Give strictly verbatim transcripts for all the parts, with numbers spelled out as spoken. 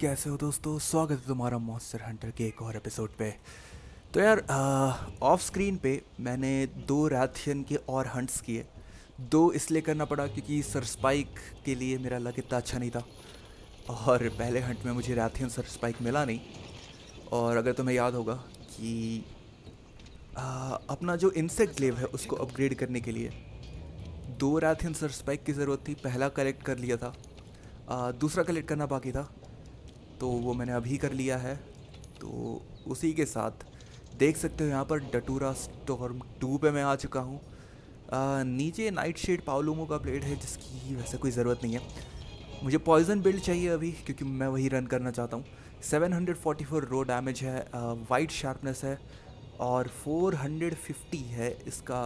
कैसे हो दोस्तों, स्वागत है तुम्हारा मॉन्स्टर हंटर के एक और एपिसोड पे। तो यार ऑफ स्क्रीन पे मैंने दो रैथियन के और हंट्स किए। दो इसलिए करना पड़ा क्योंकि सरस्पाइक के लिए मेरा लक इतना अच्छा नहीं था और पहले हंट में मुझे रैथियन सरस्पाइक मिला नहीं। और अगर तुम्हें याद होगा कि आ, अपना जो इंसेक्ट ग्लेव है उसको अपग्रेड करने के लिए दो रैथियन सरस्पाइक की ज़रूरत थी। पहला कलेक्ट कर लिया था, आ, दूसरा कलेक्ट करना बाकी था तो वो मैंने अभी कर लिया है। तो उसी के साथ देख सकते हो यहाँ पर डटूरा स्टॉर्म टू पे मैं आ चुका हूँ। नीचे नाइट शेड पावलोमो का ब्लेड है जिसकी वैसे कोई ज़रूरत नहीं है। मुझे पॉइजन बिल्ड चाहिए अभी क्योंकि मैं वही रन करना चाहता हूँ। Seven forty four raw damage है, वाइट शार्पनेस है और फोर फिफ्टी है इसका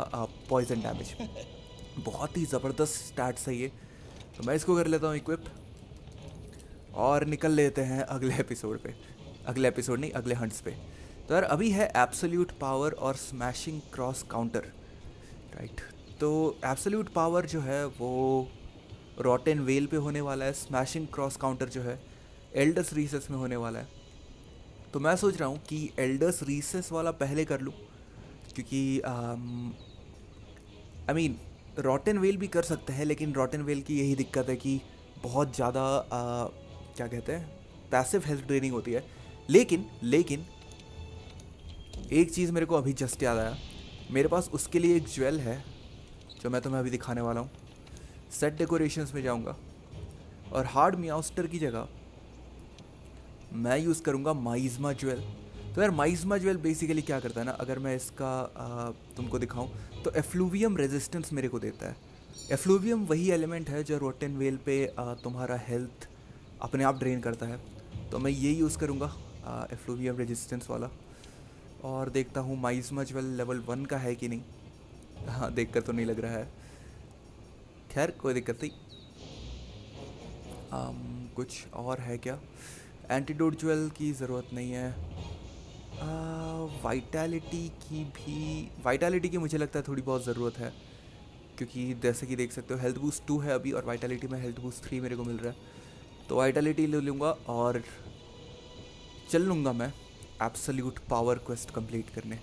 पॉइजन डैमेज। बहुत ही ज़बरदस्त स्टैट्स है ये, तो मैं इसको कर लेता हूँ इक्विप और निकल लेते हैं अगले एपिसोड पे। अगले एपिसोड नहीं, अगले हंट्स पे। तो यार अभी है एब्सोल्यूट पावर और स्मैशिंग क्रॉस काउंटर, राइट। तो एब्सोल्यूट पावर जो है वो रॉटेन वेल पे होने वाला है, स्मैशिंग क्रॉस काउंटर जो है एल्डर्स रीसेस में होने वाला है। तो मैं सोच रहा हूँ कि एल्डर्स रीसेस वाला पहले कर लूँ क्योंकि आई मीन रॉटेन वेल भी कर सकते हैं, लेकिन रॉटेन वेल की यही दिक्कत है कि बहुत ज़्यादा क्या कहते हैं पैसिव हेल्थ ड्रेनिंग होती है। लेकिन लेकिन एक चीज़ मेरे को अभी जस्ट याद आया, मेरे पास उसके लिए एक ज्वेल है जो मैं तुम्हें अभी दिखाने वाला हूँ। सेट डेकोरेशंस में जाऊँगा और हार्ड मियास्टर की जगह मैं यूज़ करूँगा मियास्मा ज्वेल। तो यार मियास्मा ज्वेल बेसिकली क्या करता है ना, अगर मैं इसका आ, तुमको दिखाऊँ तो एफ्लुवियम रेजिस्टेंस मेरे को देता है। एफ्लुवियम वही एलिमेंट है जो रोटेन वेल पे आ, तुम्हारा हेल्थ अपने आप ड्रेन करता है। तो मैं ये यूज़ करूँगा एफ्लुवियम रेजिस्टेंस वाला और देखता हूँ मियास्मा ज्वेल लेवल वन का है कि नहीं। हाँ, देख कर तो नहीं लग रहा है, खैर कोई दिक्कत नहीं। आम, कुछ और है क्या? एंटीडोट ज्वेल की ज़रूरत नहीं है। आ, वाइटैलिटी की भी वाइटैलिटी की मुझे लगता है थोड़ी बहुत ज़रूरत है क्योंकि जैसे कि देख सकते हो हेल्थ बूस्ट टू है अभी और वाइटैलिटी में हेल्थ बूस्ट थ्री मेरे को मिल रहा है। तो वाइटैलिटी ले लूँगा और चल लूँगा मैं एब्सोल्यूट पावर क्वेस्ट कंप्लीट करने।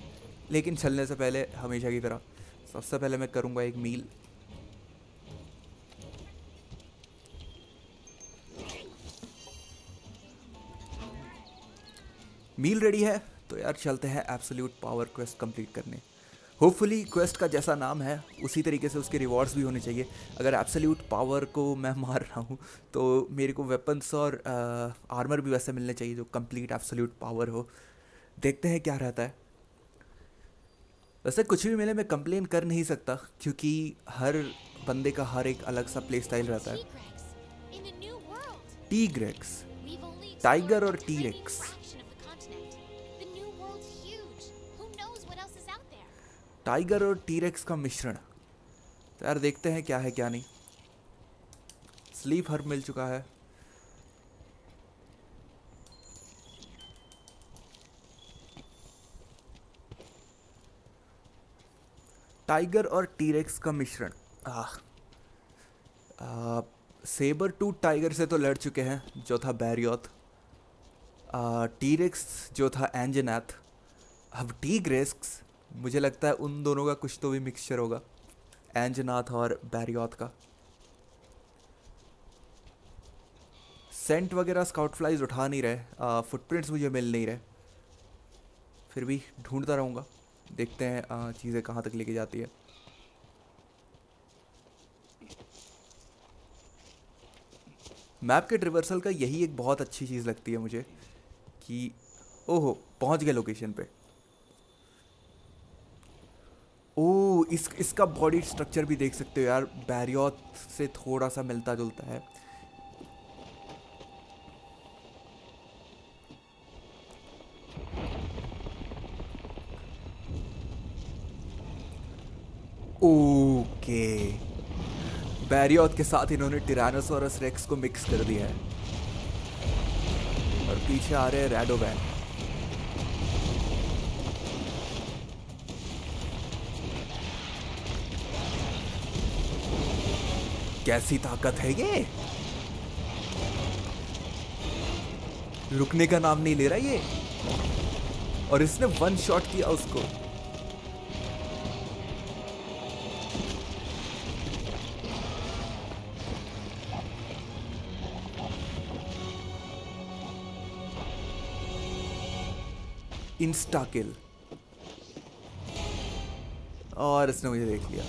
लेकिन चलने से पहले हमेशा की तरह सबसे पहले मैं करूँगा एक मील। मील रेडी है तो यार चलते हैं एब्सोल्यूट पावर क्वेस्ट कंप्लीट करने। होपफुली क्वेस्ट का जैसा नाम है उसी तरीके से उसके रिवॉर्ड्स भी होने चाहिए। अगर एब्सोल्यूट पावर को मैं मार रहा हूँ तो मेरे को वेपन्स और आ, आर्मर भी वैसे मिलने चाहिए जो कंप्लीट एब्सोल्यूट पावर हो। देखते हैं क्या रहता है। वैसे कुछ भी मिले मैं कंप्लेन कर नहीं सकता क्योंकि हर बंदे का हर एक अलग सा प्ले स्टाइल रहता है। टीग्रेक्स, टाइगर और टीरेक्स। टाइगर और टीरेक्स का मिश्रण। तो यार देखते हैं क्या है क्या नहीं। स्लीप हर्ब मिल चुका है। टाइगर और टीरेक्स का मिश्रण। आह आ, सेबर टू टाइगर से तो लड़ चुके हैं जो था बैरियोथ, टीरेक्स जो था एंजनाथ। अब टीग्रेक्स मुझे लगता है उन दोनों का कुछ तो भी मिक्सचर होगा, एंजनाथ और बैरियोथ का। सेंट वगैरह स्काउट फ्लाइज उठा नहीं रहे, फुटप्रिंट्स मुझे मिल नहीं रहे, फिर भी ढूंढता रहूँगा। देखते हैं चीज़ें कहाँ तक लेके जाती है। मैप के ट्रिवर्सल का यही एक बहुत अच्छी चीज़ लगती है मुझे कि ओहो पहुँच गए लोकेशन पे। ओ इस इसका बॉडी स्ट्रक्चर भी देख सकते हो यार, बैरियोथ से थोड़ा सा मिलता जुलता है। ओके, बैरियोथ के साथ इन्होंने टिरानोसोरस रेक्स को मिक्स कर दिया है और पीछे आ रहे हैं रैडोवैन। कैसी ताकत है ये! रुकने का नाम नहीं ले रहा ये, और इसने वन शॉट किया उसको। इंस्टा किल, और इसने मुझे देख लिया।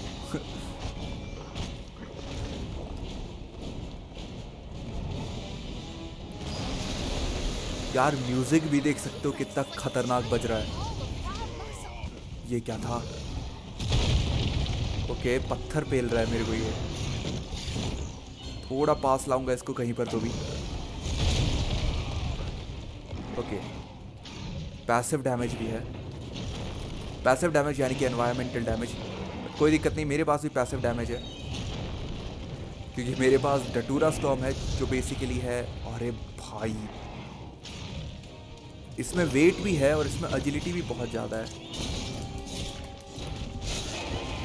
यार म्यूजिक भी देख सकते हो कितना खतरनाक बज रहा है। ये क्या था? ओके, पत्थर पेल रहा है मेरे को ये। थोड़ा पास लाऊंगा इसको कहीं पर तो भी। ओके, पैसिव डैमेज भी है। पैसिव डैमेज यानी कि एनवायरमेंटल डैमेज। कोई दिक्कत नहीं, मेरे पास भी पैसिव डैमेज है क्योंकि मेरे पास डटूरा स्टॉर्म है जो बेसिकली है। अरे भाई, इसमें वेट भी है और इसमें एजिलिटी भी बहुत ज़्यादा है।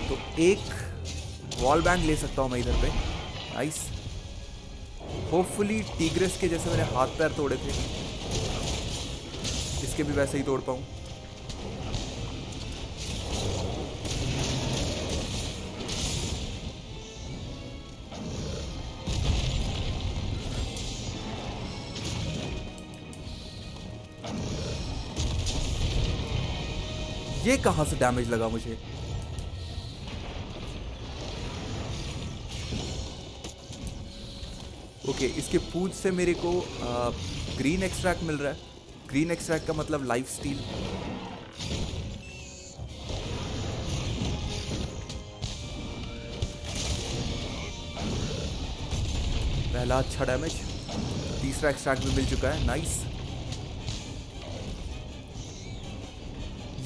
तो एक वॉल बैंग ले सकता हूँ मैं इधर पे। नाइस। होपफुली टीग्रेस के जैसे मैंने हाथ पैर तोड़े थे, इसके भी वैसे ही तोड़ पाऊँ। ये कहां से डैमेज लगा मुझे? ओके, इसके पूंछ से मेरे को आ, ग्रीन एक्सट्रैक्ट मिल रहा है। ग्रीन एक्सट्रैक्ट का मतलब लाइफ स्टील। पहला अच्छा डैमेज, तीसरा एक्सट्रैक्ट भी मिल चुका है। नाइस।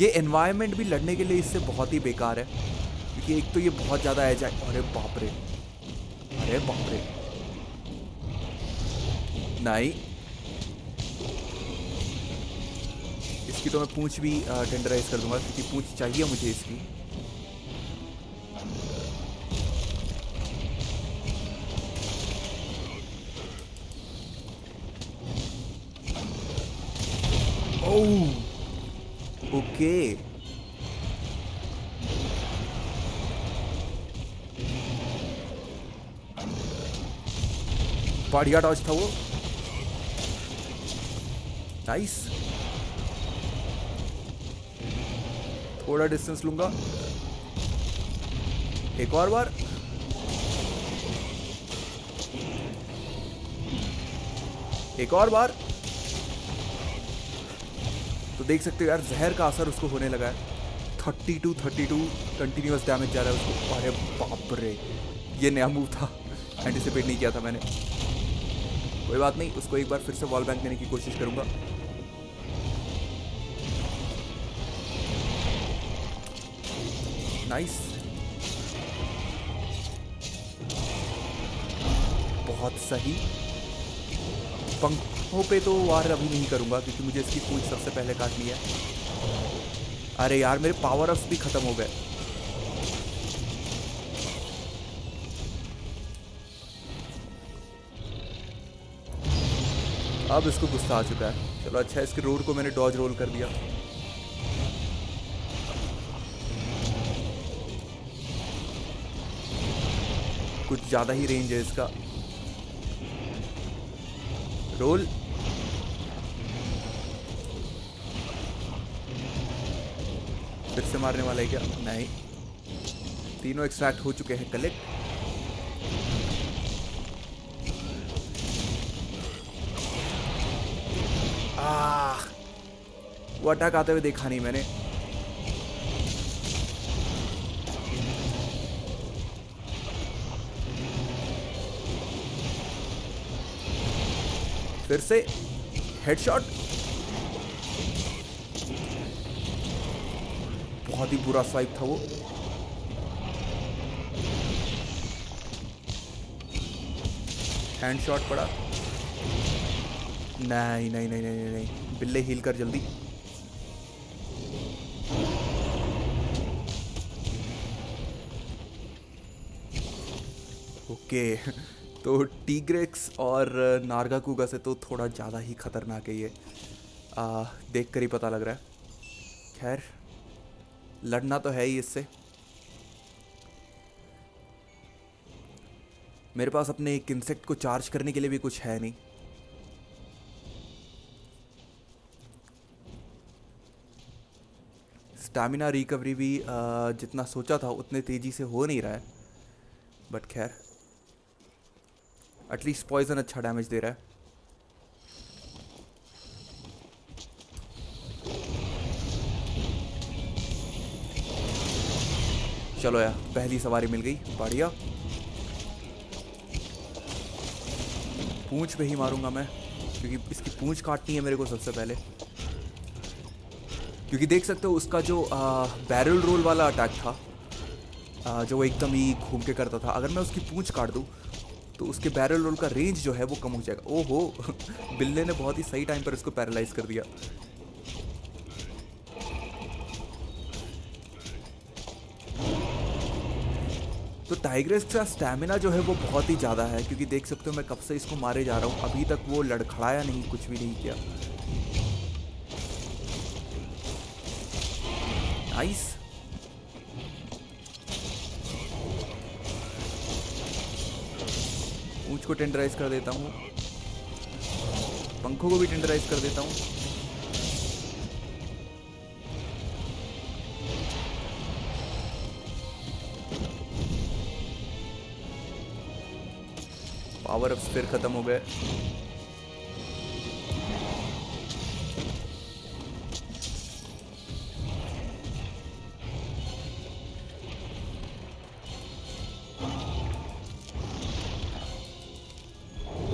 ये एनवायरनमेंट भी लड़ने के लिए इससे बहुत ही बेकार है क्योंकि एक तो ये बहुत ज़्यादा है जाए। अरे बाप रे, अरे बाप रे, नहीं, इसकी तो मैं पूंछ भी टेंडराइज कर दूंगा क्योंकि पूंछ चाहिए मुझे इसकी। ओह ओके, बढ़िया डॉज था वो। नाइस। थोड़ा डिस्टेंस लूंगा, एक और बार। एक और बार तो देख सकते हो यार, जहर का असर उसको होने लगा है। Thirty two thirty two continuous damage जा रहा है उसको। अरे बाप रे, ये नया मूव था, एंटिसिपेट नहीं किया था मैंने। कोई बात नहीं, उसको एक बार फिर से वॉल बैंक देने की कोशिश करूंगा। नाइस। बहुत सही। पंख हो पे तो वार अभी नहीं करूंगा क्योंकि मुझे इसकी पूंछ सबसे पहले काटनी है। अरे यार, मेरे पावर अप्स भी खत्म हो गए। अब इसको गुस्सा आ चुका है। चलो अच्छा, इसके रोड को मैंने डॉज रोल कर दिया। कुछ ज्यादा ही रेंज है इसका। रोल फिर से मारने वाला है क्या? नहीं, तीनों एक्सट्रैक्ट हो चुके हैं कलेक्ट। आह, वो अटैक आते हुए देखा नहीं मैंने। फिर से हेडशॉट। बहुत ही बुरा स्वाइप था वो। हैंड शॉट पड़ा। नहीं नहीं नहीं नहीं नहीं, बिल्ले हील कर जल्दी। ओके, तो टीग्रेक्स और नार्गाकुगा से तो थोड़ा ज़्यादा ही खतरनाक है ये, आ, देख कर ही पता लग रहा है। खैर लड़ना तो है ही इससे। मेरे पास अपने एक इंसेक्ट को चार्ज करने के लिए भी कुछ है नहीं। स्टैमिना रिकवरी भी आ, जितना सोचा था उतने तेज़ी से हो नहीं रहा है, बट खैर एटलीस्ट पॉइजन अच्छा डैमेज दे रहा है। चलो यार पहली सवारी मिल गई, बढ़िया। पूंछ पे ही मारूंगा मैं, क्योंकि इसकी पूंछ काटनी है मेरे को सबसे पहले, क्योंकि देख सकते हो उसका जो आ, बैरल रोल वाला अटैक था आ, जो वो एकदम ही घूम के करता था, अगर मैं उसकी पूंछ काट दूँ तो उसके बैरल रोल का रेंज जो है वो कम हो जाएगा। ओहो बिल्ले ने बहुत ही सही टाइम पर उसको पैरालाइज कर दिया। तो टाइग्रेस का स्टैमिना जो है वो बहुत ही ज़्यादा है, क्योंकि देख सकते हो मैं कब से इसको मारे जा रहा हूँ, अभी तक वो लड़खड़ाया नहीं, कुछ भी नहीं किया। नाइस, पूंछ को टेंडराइज कर देता हूँ, पंखों को भी टेंडराइज कर देता हूँ। पावर अप्स फिर खत्म हो गए।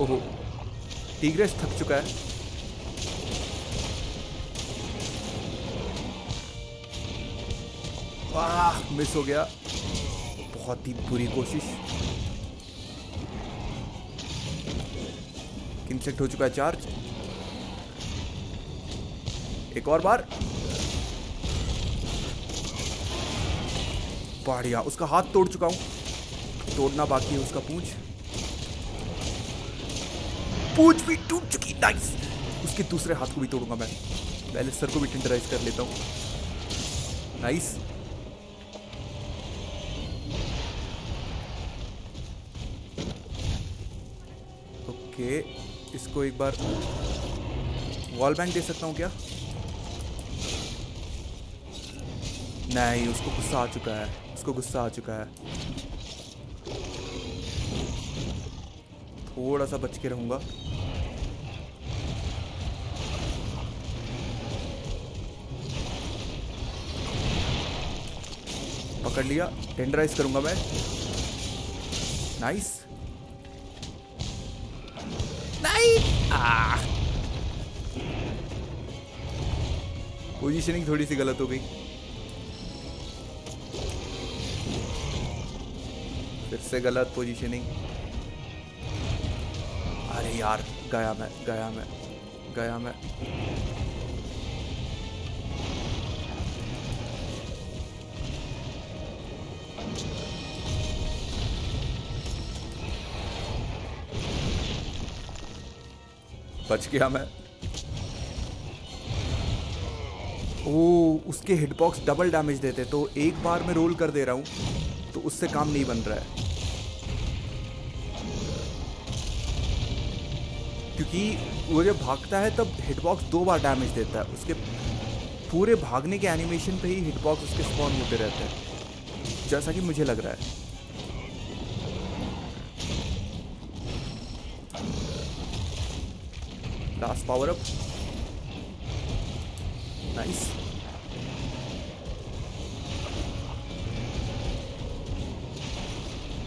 ओहो टीग्रेस थक चुका है। वाह मिस हो गया, बहुत ही बुरी कोशिश। इंसेक्ट हो चुका है चार्ज, एक और बार। बढ़िया, उसका हाथ तोड़ चुका हूं, तोड़ना बाकी है उसका पूंछ। पूंछ भी टूट चुकी, नाइस। उसके दूसरे हाथ को भी तोड़ूंगा मैं, पहले सर को भी टेंडराइज कर लेता हूं। Nice, okay. इसको एक बार वॉल बैंग दे सकता हूँ क्या? नहीं, उसको गुस्सा आ चुका है, उसको गुस्सा आ चुका है। थोड़ा सा बच के रहूँगा। पकड़ लिया, टेंडराइज करूँगा मैं। नाइस, पोजीशनिंग थोड़ी सी गलत हो गई। फिर से गलत पोजीशनिंग। अरे यार गया मैं, गया मैं, गया मैं। बच गया मैं। ओ, उसके हिटबॉक्स डबल डैमेज देते, तो एक बार में रोल कर दे रहा हूँ तो उससे काम नहीं बन रहा है, क्योंकि वो जब भागता है तब हिटबॉक्स दो बार डैमेज देता है। उसके पूरे भागने के एनिमेशन पे ही हिटबॉक्स उसके स्पॉन होते रहते हैं, जैसा कि मुझे लग रहा है। Last power up, nice.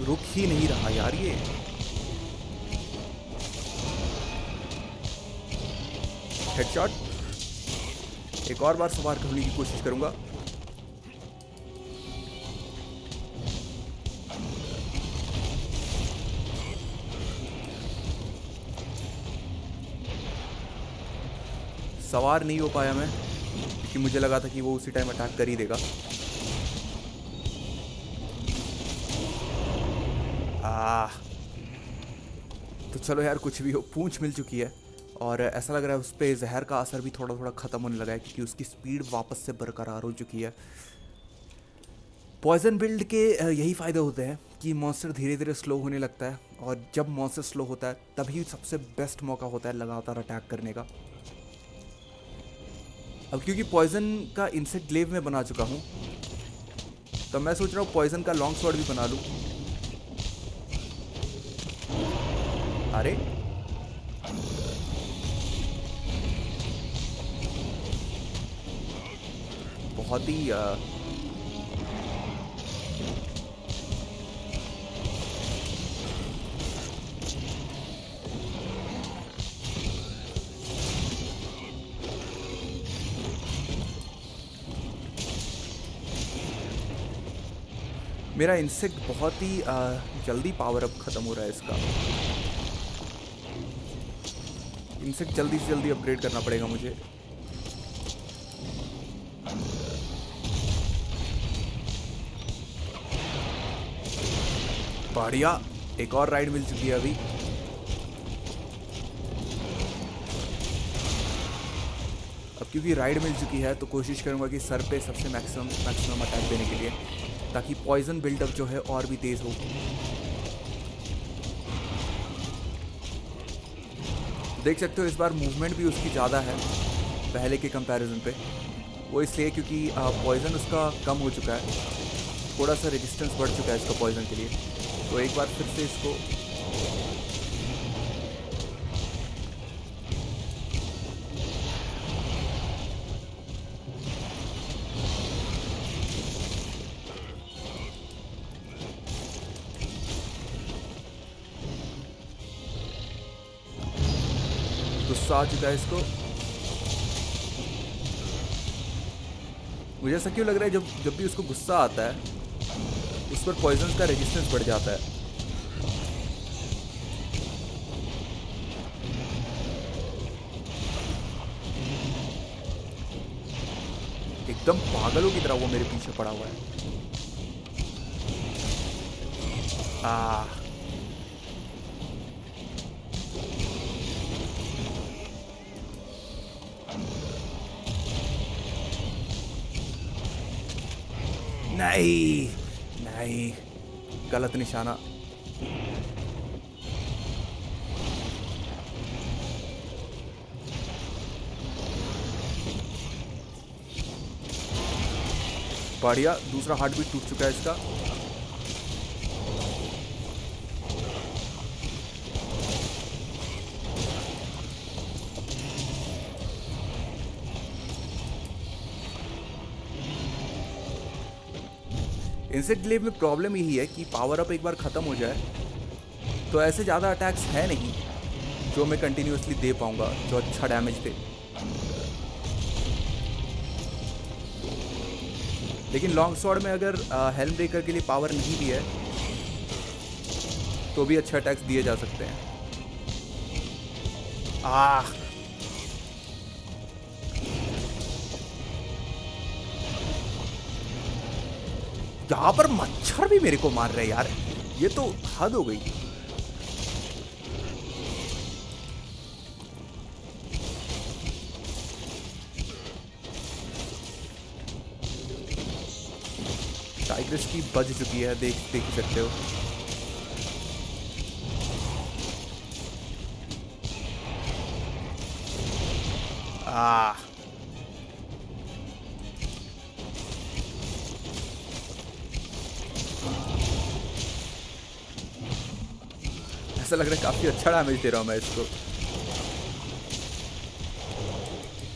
रुक ही नहीं रहा यार ये। हेडशॉट, एक और बार सवार करने की कोशिश करूंगा। सवार नहीं हो पाया मैं, क्योंकि मुझे लगा था कि वो उसी टाइम अटैक कर ही देगा। आ, तो चलो यार कुछ भी हो, पूंछ मिल चुकी है और ऐसा लग रहा है उस पर जहर का असर भी थोड़ा थोड़ा ख़त्म होने लगा है क्योंकि उसकी स्पीड वापस से बरकरार हो चुकी है। पॉइजन बिल्ड के यही फ़ायदे होते हैं कि मॉन्स्टर धीरे धीरे स्लो होने लगता है और जब मॉन्स्टर स्लो होता है तभी सबसे बेस्ट मौका होता है लगातार अटैक करने का। अब क्योंकि पॉइजन का इंसेक्ट ग्लेव में बना चुका हूँ तो मैं सोच रहा हूँ पॉइजन का लॉन्ग स्वॉर्ड भी बना लूँ। अरे बहुत ही आ... मेरा इंसेक्ट बहुत ही आ... जल्दी पावर अप खत्म हो रहा है इसका। इनसे जल्दी से जल्दी अपग्रेड करना पड़ेगा मुझे। बढ़िया, एक और राइड मिल चुकी है अभी। अब क्योंकि राइड मिल चुकी है तो कोशिश करूंगा कि सर पे सबसे मैक्सिमम मैक्सिमम अटैक देने के लिए, ताकि पॉइजन बिल्डअप जो है और भी तेज हो। देख सकते हो इस बार मूवमेंट भी उसकी ज़्यादा है पहले के कंपैरिजन पे। वो इसलिए क्योंकि पॉइजन उसका कम हो चुका है, थोड़ा सा रेजिस्टेंस बढ़ चुका है इसका पॉइजन के लिए। तो एक बार फिर से इसको आ चुका है इसको। मुझे ऐसा क्यों लग रहा है जब जब भी उसको गुस्सा आता है उस पर पॉइजन का रेजिस्टेंस बढ़ जाता है। एकदम पागलों की तरह वो मेरे पीछे पड़ा हुआ है। आ नहीं नहीं, गलत निशाना। बढ़िया, दूसरा हार्ट बीट टूट चुका है इसका। इंसेक्ट ग्लेव में प्रॉब्लम यही है कि पावर अप एक बार ख़त्म हो जाए तो ऐसे ज़्यादा अटैक्स है नहीं जो मैं कंटिन्यूसली दे पाऊँगा जो अच्छा डैमेज दे। लेकिन लॉन्ग स्वॉर्ड में अगर हेल्म ब्रेकर के लिए पावर नहीं भी है तो भी अच्छे अटैक्स दिए जा सकते हैं। आह यहाँ पर मच्छर भी मेरे को मार रहे हैं यार, ये तो हद हो गई। टाइग्रेस की बज चुकी है, देख देख सकते हो। आ ऐसा लग रहा है काफ़ी अच्छा डैमेज दे रहा हूँ मैं इसको।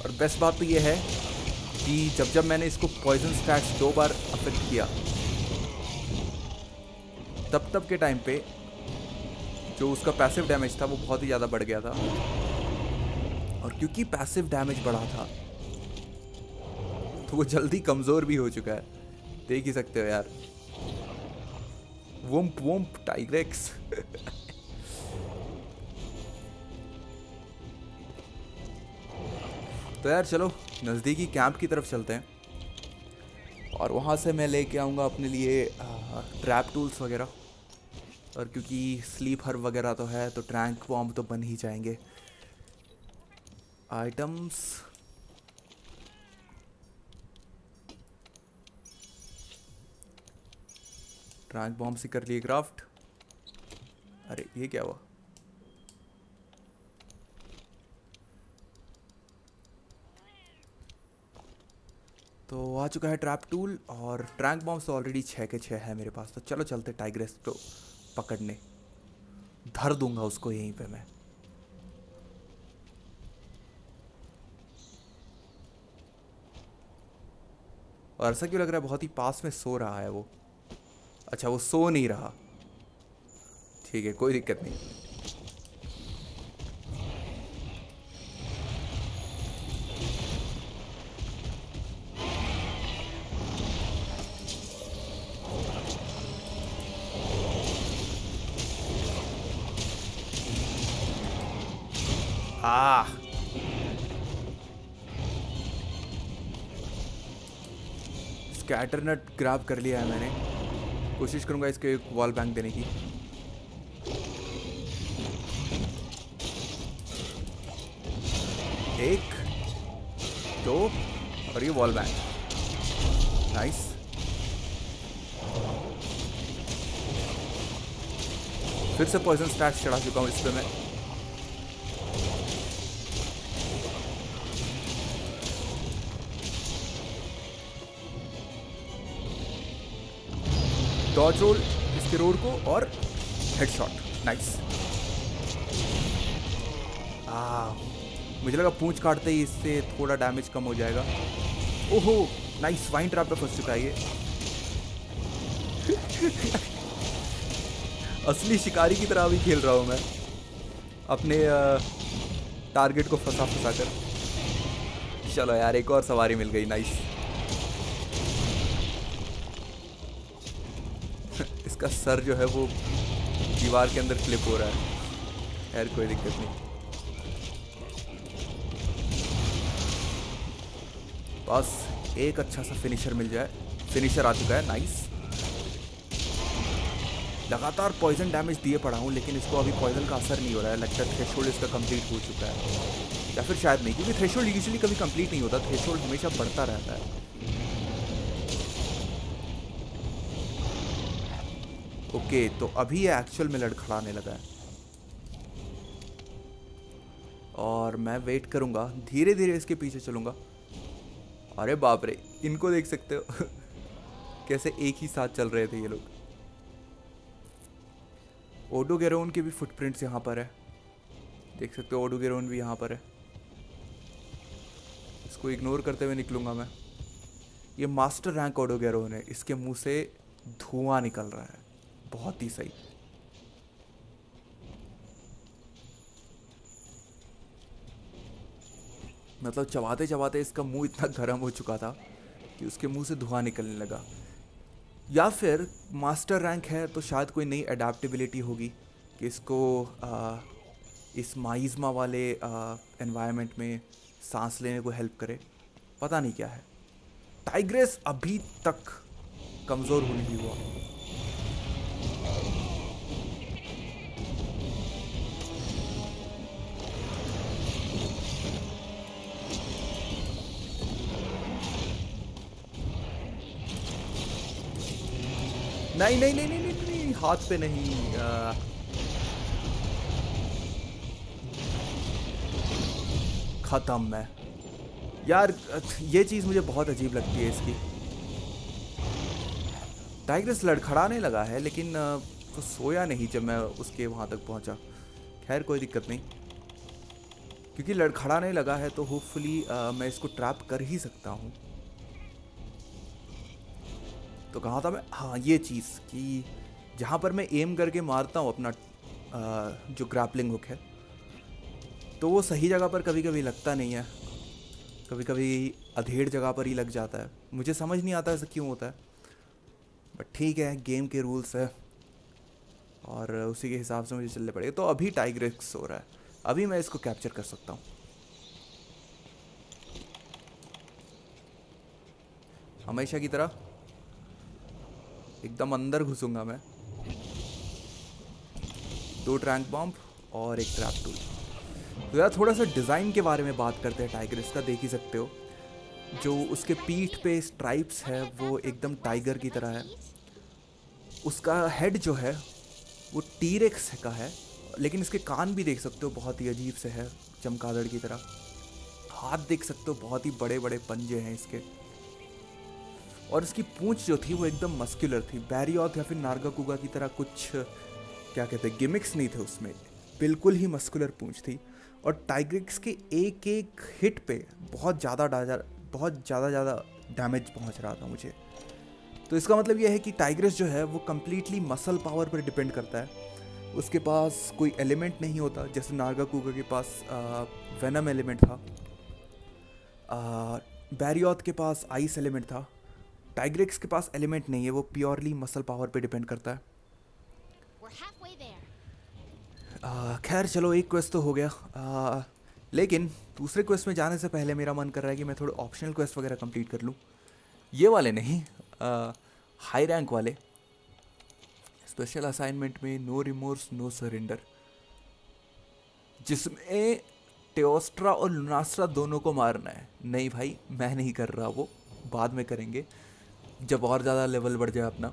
और बेस्ट बात तो ये है कि जब जब मैंने इसको पॉइजन स्टैट्स दो बार अफेक्ट किया तब तब के टाइम पे जो उसका पैसिव डैमेज था वो बहुत ही ज़्यादा बढ़ गया था। और क्योंकि पैसिव डैमेज बढ़ा था तो वो जल्दी कमज़ोर भी हो चुका है, देख ही सकते हो यार। वम्प वम्प टाइग्रेक्स। तो यार चलो नज़दीकी कैंप की तरफ चलते हैं और वहाँ से मैं लेके आऊँगा अपने लिए ट्रैप टूल्स वगैरह। और क्योंकि स्लीप हर वगैरह तो है तो ट्रैंक बॉम्ब तो बन ही जाएंगे। आइटम्स ट्रैंक बॉम्ब से कर लिए क्राफ्ट। अरे ये क्या हुआ? तो आ चुका है ट्रैप टूल और ट्रैंक बॉम्ब्स ऑलरेडी छः के छः है मेरे पास। तो चलो चलते टाइग्रेस को पकड़ने, धर दूंगा उसको यहीं पे मैं। और ऐसा क्यों लग रहा है बहुत ही पास में सो रहा है वो? अच्छा वो सो नहीं रहा, ठीक है कोई दिक्कत नहीं। Ah. स्कैटर नट ग्रैब कर लिया है मैंने, कोशिश करूंगा इसके एक वॉल बैंग देने की। एक दो और ये वॉल बैंग, नाइस। फिर से पॉइजन स्टैट्स चढ़ा चुका हूँ इस पर मैं। डॉज रोल इसके रोड को और हेडशॉट, नाइस। आ मुझे लगा पूंछ काटते ही इससे थोड़ा डैमेज कम हो जाएगा। ओहो नाइस, वाइन ट्रैप पे फंस चुका है ये। असली शिकारी की तरह भी खेल रहा हूँ मैं, अपने टारगेट को फंसा फंसा कर। चलो यार एक और सवारी मिल गई, नाइस। इसका सर जो है वो दीवार के अंदर क्लिप हो रहा है, खैर कोई दिक्कत नहीं। बस एक अच्छा सा फिनिशर मिल जाए। फिनिशर आ चुका है, नाइस। लगातार पॉइजन डैमेज दिए पड़ा हूँ लेकिन इसको अभी पॉइजन का असर नहीं हो रहा है। लगता है थ्रेशोल्ड इसका कंप्लीट हो चुका है या फिर शायद नहीं, क्योंकि थ्रेशोल्ड यूजुअली कभी कंप्लीट नहीं होता, थ्रेशोल्ड हमेशा बढ़ता रहता है। ओके okay, तो अभी ये एक्चुअल में लड़खड़ाने लगा है और मैं वेट करूंगा, धीरे धीरे इसके पीछे चलूंगा। अरे बाप रे, इनको देख सकते हो कैसे एक ही साथ चल रहे थे ये लोग। ओडोगेरोन के भी फुटप्रिंट्स यहाँ पर है, देख सकते हो। ओडोगेरोन भी यहाँ पर है, इसको इग्नोर करते हुए निकलूंगा मैं। ये मास्टर रैंक ओडोगेरोन है, इसके मुंह से धुआं निकल रहा है, बहुत ही सही। मतलब चबाते चबाते इसका मुंह इतना गर्म हो चुका था कि उसके मुंह से धुआं निकलने लगा। या फिर मास्टर रैंक है तो शायद कोई नई अडेप्टेबिलिटी होगी कि इसको आ, इस माइज्मा वाले एनवायरनमेंट में सांस लेने को हेल्प करे, पता नहीं क्या है। टाइग्रेस अभी तक कमज़ोर हो नहीं हुआ। नहीं नहीं नहीं नहीं नहीं, नहीं हाथ पे नहीं। आ... खत्म मैं यार, ये चीज मुझे बहुत अजीब लगती है इसकी। टाइग्रेस लड़खड़ाने लगा है लेकिन वो सोया नहीं जब मैं उसके वहां तक पहुंचा, खैर कोई दिक्कत नहीं। क्योंकि लड़खड़ाने लगा है तो होपफुली मैं इसको ट्रैप कर ही सकता हूं। तो कहा था मैं, हाँ ये चीज़ कि जहाँ पर मैं एम करके मारता हूँ अपना आ, जो ग्रैपलिंग हुक है, तो वो सही जगह पर कभी कभी लगता नहीं है, कभी कभी अधेड़ जगह पर ही लग जाता है। मुझे समझ नहीं आता ऐसा क्यों होता है, बट ठीक है गेम के रूल्स है और उसी के हिसाब से मुझे चलने पड़ेगा। तो अभी टाइग्रेक्स हो रहा है, अभी मैं इसको कैप्चर कर सकता हूँ। हमेशा की तरह एकदम अंदर घुसूंगा मैं। दो ट्रैंक बॉम्ब और एक ट्रैप टूल। तो यार थोड़ा सा डिज़ाइन के बारे में बात करते हैं टाइग्रेस का। देख ही सकते हो जो उसके पीठ पे स्ट्राइप्स है वो एकदम टाइगर की तरह है। उसका हेड जो है वो टीरेक्स का है, लेकिन इसके कान भी देख सकते हो बहुत ही अजीब से है, चमगादड़ की तरह। हाथ देख सकते हो, बहुत ही बड़े बड़े पंजे हैं इसके। और इसकी पूँछ जो थी वो एकदम मस्कुलर थी। बैरियोथ या फिर नार्गाकुगा की तरह कुछ क्या कहते हैं गिमिक्स नहीं थे उसमें, बिल्कुल ही मस्कुलर पूँछ थी। और टाइग्रेक्स के एक एक हिट पे बहुत ज़्यादा बहुत ज़्यादा ज़्यादा डैमेज पहुंच रहा था मुझे। तो इसका मतलब यह है कि टाइग्रेस जो है वो कम्प्लीटली मसल पावर पर डिपेंड करता है। उसके पास कोई एलिमेंट नहीं होता, जैसे नार्गाकुगा के पास वेनम एलिमेंट था, बैरियोथ के पास आइस एलिमेंट था। टाइग्रेक्स के पास एलिमेंट नहीं है, वो प्योरली मसल पावर पे डिपेंड करता है। खैर चलो एक क्वेस्ट तो हो गया, आ, लेकिन दूसरे क्वेस्ट में जाने से पहले मेरा मन कर रहा है कि मैं थोड़े ऑप्शनल क्वेस्ट वगैरह कंप्लीट कर लूँ। ये वाले नहीं, आ, हाई रैंक वाले। स्पेशल असाइनमेंट में नो रिमोर्स नो सरेंडर, जिसमें टेओस्ट्रा और लुनास्ट्रा दोनों को मारना है। नहीं भाई मैं नहीं कर रहा, वो बाद में करेंगे जब और ज़्यादा लेवल बढ़ जाए अपना।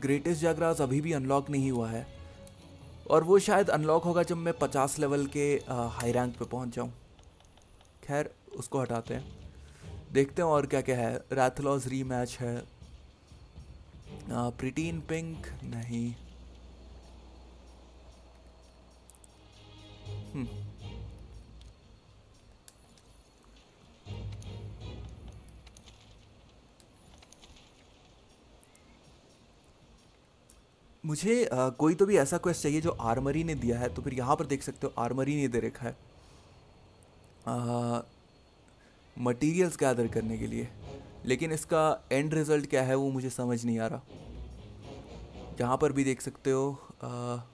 ग्रेटेस्ट जागरास अभी भी अनलॉक नहीं हुआ है, और वो शायद अनलॉक होगा जब मैं पचास लेवल के हाई रैंक पे पहुंच जाऊं। खैर उसको हटाते हैं, देखते हैं और क्या क्या है। रैथलॉस रीमैच है, प्रिटीन पिंक नहीं, मुझे आ, कोई तो भी ऐसा क्वेस्ट चाहिए जो आर्मरी ने दिया है। तो फिर यहाँ पर देख सकते हो आर्मरी ने दे रखा है मटेरियल्स गैदर करने के लिए, लेकिन इसका एंड रिजल्ट क्या है वो मुझे समझ नहीं आ रहा। यहाँ पर भी देख सकते हो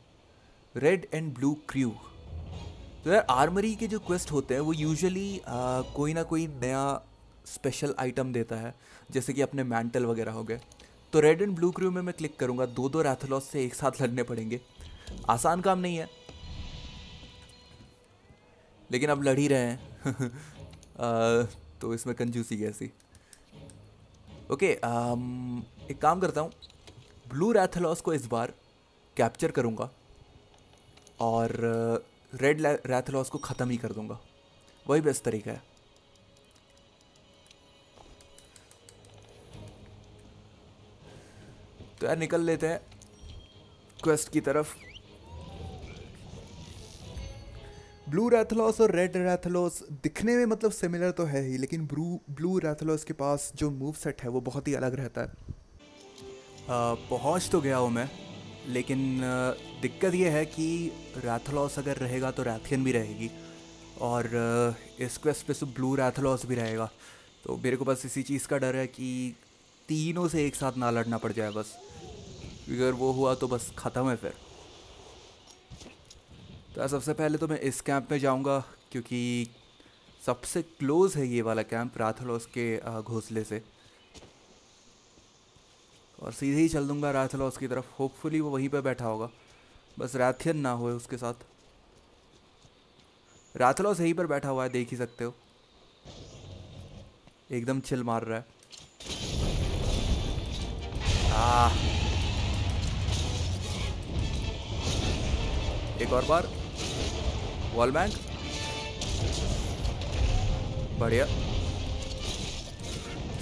रेड एंड ब्लू क्रू। तो यार आर्मरी के जो क्वेस्ट होते हैं वो यूजुअली कोई ना कोई नया स्पेशल आइटम देता है, जैसे कि अपने मैंटल वगैरह हो गए। तो रेड एंड ब्लू क्रू में मैं क्लिक करूँगा। दो दो रैथलॉस से एक साथ लड़ने पड़ेंगे, आसान काम नहीं है, लेकिन अब लड़ ही रहे हैं। आ, तो इसमें कंजूसी कैसी। ओके आम, एक काम करता हूँ, ब्लू रैथलॉस को इस बार कैप्चर करूँगा और रेड रैथलॉस को ख़त्म ही कर दूँगा, वही बेस्ट तरीका है। तो यार निकल लेते हैं क्वेस्ट की तरफ। ब्लू रैथलॉस और रेड रैथलॉस दिखने में मतलब सिमिलर तो है ही, लेकिन ब्लू ब्लू रैथलॉस के पास जो मूव सेट है वो बहुत ही अलग रहता है। आ, पहुंच तो गया हूँ मैं, लेकिन आ, दिक्कत ये है कि रैथलॉस अगर रहेगा तो रैथियन भी रहेगी, और आ, इस क्वेस्ट पे सिर्फ ब्लू रैथलॉस भी रहेगा। तो मेरे को बस इसी चीज़ का डर है कि तीनों से एक साथ ना लड़ना पड़ जाए बस, अगर वो हुआ तो बस ख़त्म है फिर। तो सबसे पहले तो मैं इस कैंप में जाऊंगा, क्योंकि सबसे क्लोज़ है ये वाला कैंप रैथलॉस के घोंसले से, और सीधे ही चल दूंगा रैथलॉस की तरफ। होपफुली वो वहीं पे बैठा होगा, बस रैथियन ना होए उसके साथ। रैथलॉस यहीं पर बैठा हुआ है, देख ही सकते हो, एकदम चिल मार रहा है। आ, एक और बार वॉल बैंक, बढ़िया।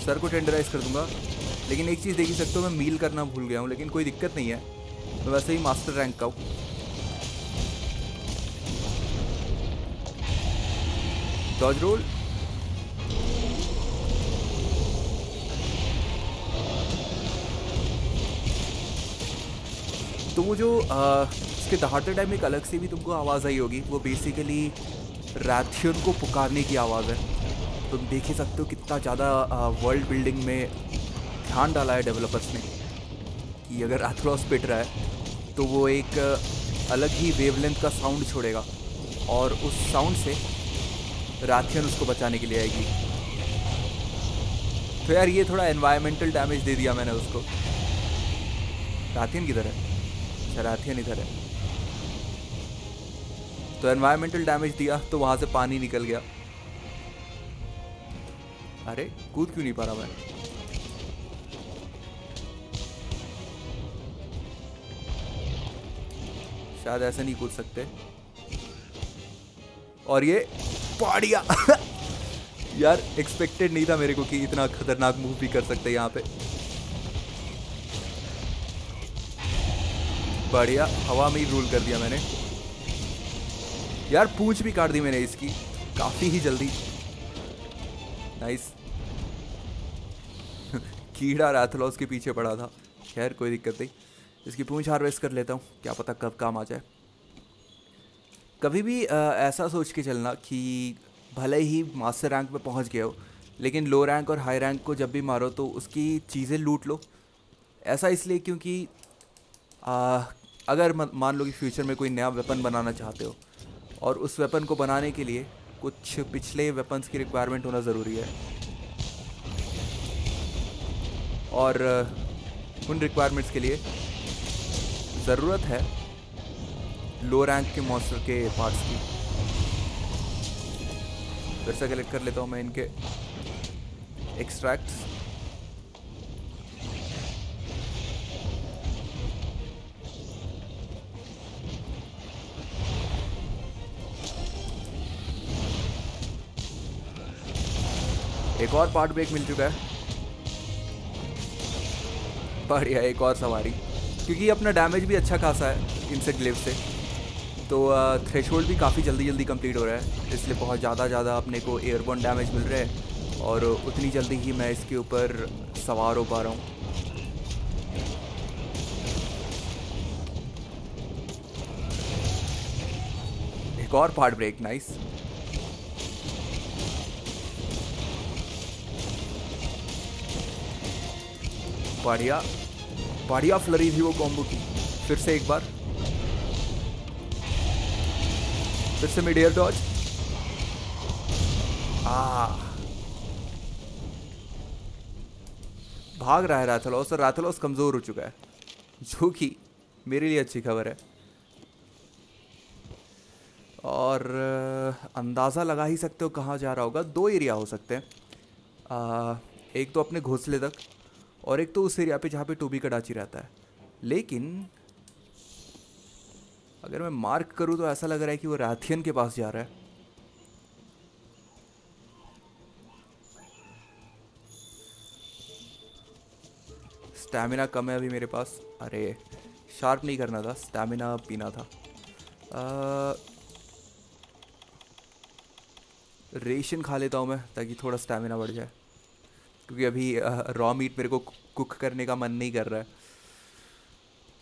सर को टेंडराइज कर दूंगा, लेकिन एक चीज़ देख ही सकते हो मैं मील करना भूल गया हूँ, लेकिन कोई दिक्कत नहीं है, मैं वैसे ही मास्टर रैंक का हूँ। डॉज रोल, तो वो जो इसके दहाड़ते टाइम एक अलग सी भी तुमको आवाज़ आई होगी, वो बेसिकली रैथियन को पुकारने की आवाज़ है। तुम देख ही सकते हो कितना ज़्यादा वर्ल्ड बिल्डिंग में ध्यान डाला है डेवलपर्स ने, कि अगर रैथलॉस पिट रहा है तो वो एक अलग ही वेवलेंथ का साउंड छोड़ेगा, और उस साउंड से रैथियन उसको बचाने के लिए आएगी। तो यार ये थोड़ा एनवायरमेंटल डैमेज दे दिया मैंने उसको। राथियन किधर है? अच्छा राथियन इधर है। तो एनवायरमेंटल डैमेज दिया तो वहाँ से पानी निकल गया। अरे कूद क्यों नहीं पा रहा मैं? शायद ऐसे नहीं कूद सकते। और ये पहाड़िया यार एक्सपेक्टेड नहीं था मेरे को कि इतना खतरनाक मूव भी कर सकते यहाँ पे। बढ़िया हवा में ही रूल कर दिया मैंने। यार पूंछ भी काट दी मैंने इसकी काफी ही जल्दी। नाइस कीड़ा रैथलॉस के पीछे पड़ा था। खैर कोई दिक्कत नहीं, इसकी पूंछ हार्वेस्ट कर लेता हूँ, क्या पता कब काम आ जाए। कभी भी आ, ऐसा सोच के चलना कि भले ही मास्टर रैंक में पहुँच गए हो लेकिन लो रैंक और हाई रैंक को जब भी मारो तो उसकी चीज़ें लूट लो। ऐसा इसलिए क्योंकि आ, अगर मान लो कि फ्यूचर में कोई नया वेपन बनाना चाहते हो और उस वेपन को बनाने के लिए कुछ पिछले वेपन्स की रिक्वायरमेंट होना ज़रूरी है और उन रिक्वायरमेंट्स के लिए ज़रूरत है लो रैंक के मॉन्स्टर के पार्ट्स की। फिर से कलेक्ट कर लेता हूँ मैं इनके एक्सट्रैक्ट्स। एक और पार्ट ब्रेक मिल चुका है। बढ़िया एक और सवारी, क्योंकि अपना डैमेज भी अच्छा खासा है इंसेक्ट ग्लेव से तो थ्रेशोल्ड भी काफ़ी जल्दी जल्दी कंप्लीट हो रहा है, इसलिए बहुत ज़्यादा ज़्यादा अपने को एयरबॉर्न डैमेज मिल रहा है और उतनी जल्दी ही मैं इसके ऊपर सवार हो पा रहा हूँ। एक और पार्ट ब्रेक, नाइस। बढ़िया बढ़िया फ्लरी थी वो कॉम्बो की। फिर से एक बार, फिर से मिड एयर डॉज। आ भाग रहा है रैथलॉस और रैथलॉस कमजोर हो चुका है जो कि मेरे लिए अच्छी खबर है। और अंदाज़ा लगा ही सकते हो कहाँ जा रहा होगा। दो एरिया हो सकते हैं, एक तो अपने घोंसले तक और एक तो उस एरिया पे जहाँ पे टोबी-कडाची रहता है। लेकिन अगर मैं मार्क करूँ तो ऐसा लग रहा है कि वो राथियन के पास जा रहा है। स्टैमिना कम है अभी मेरे पास। अरे शार्प नहीं करना था, स्टैमिना पीना था। आ... रेशन खा लेता हूँ मैं ताकि थोड़ा स्टैमिना बढ़ जाए, क्योंकि अभी रॉ मीट मेरे को कुक करने का मन नहीं कर रहा है।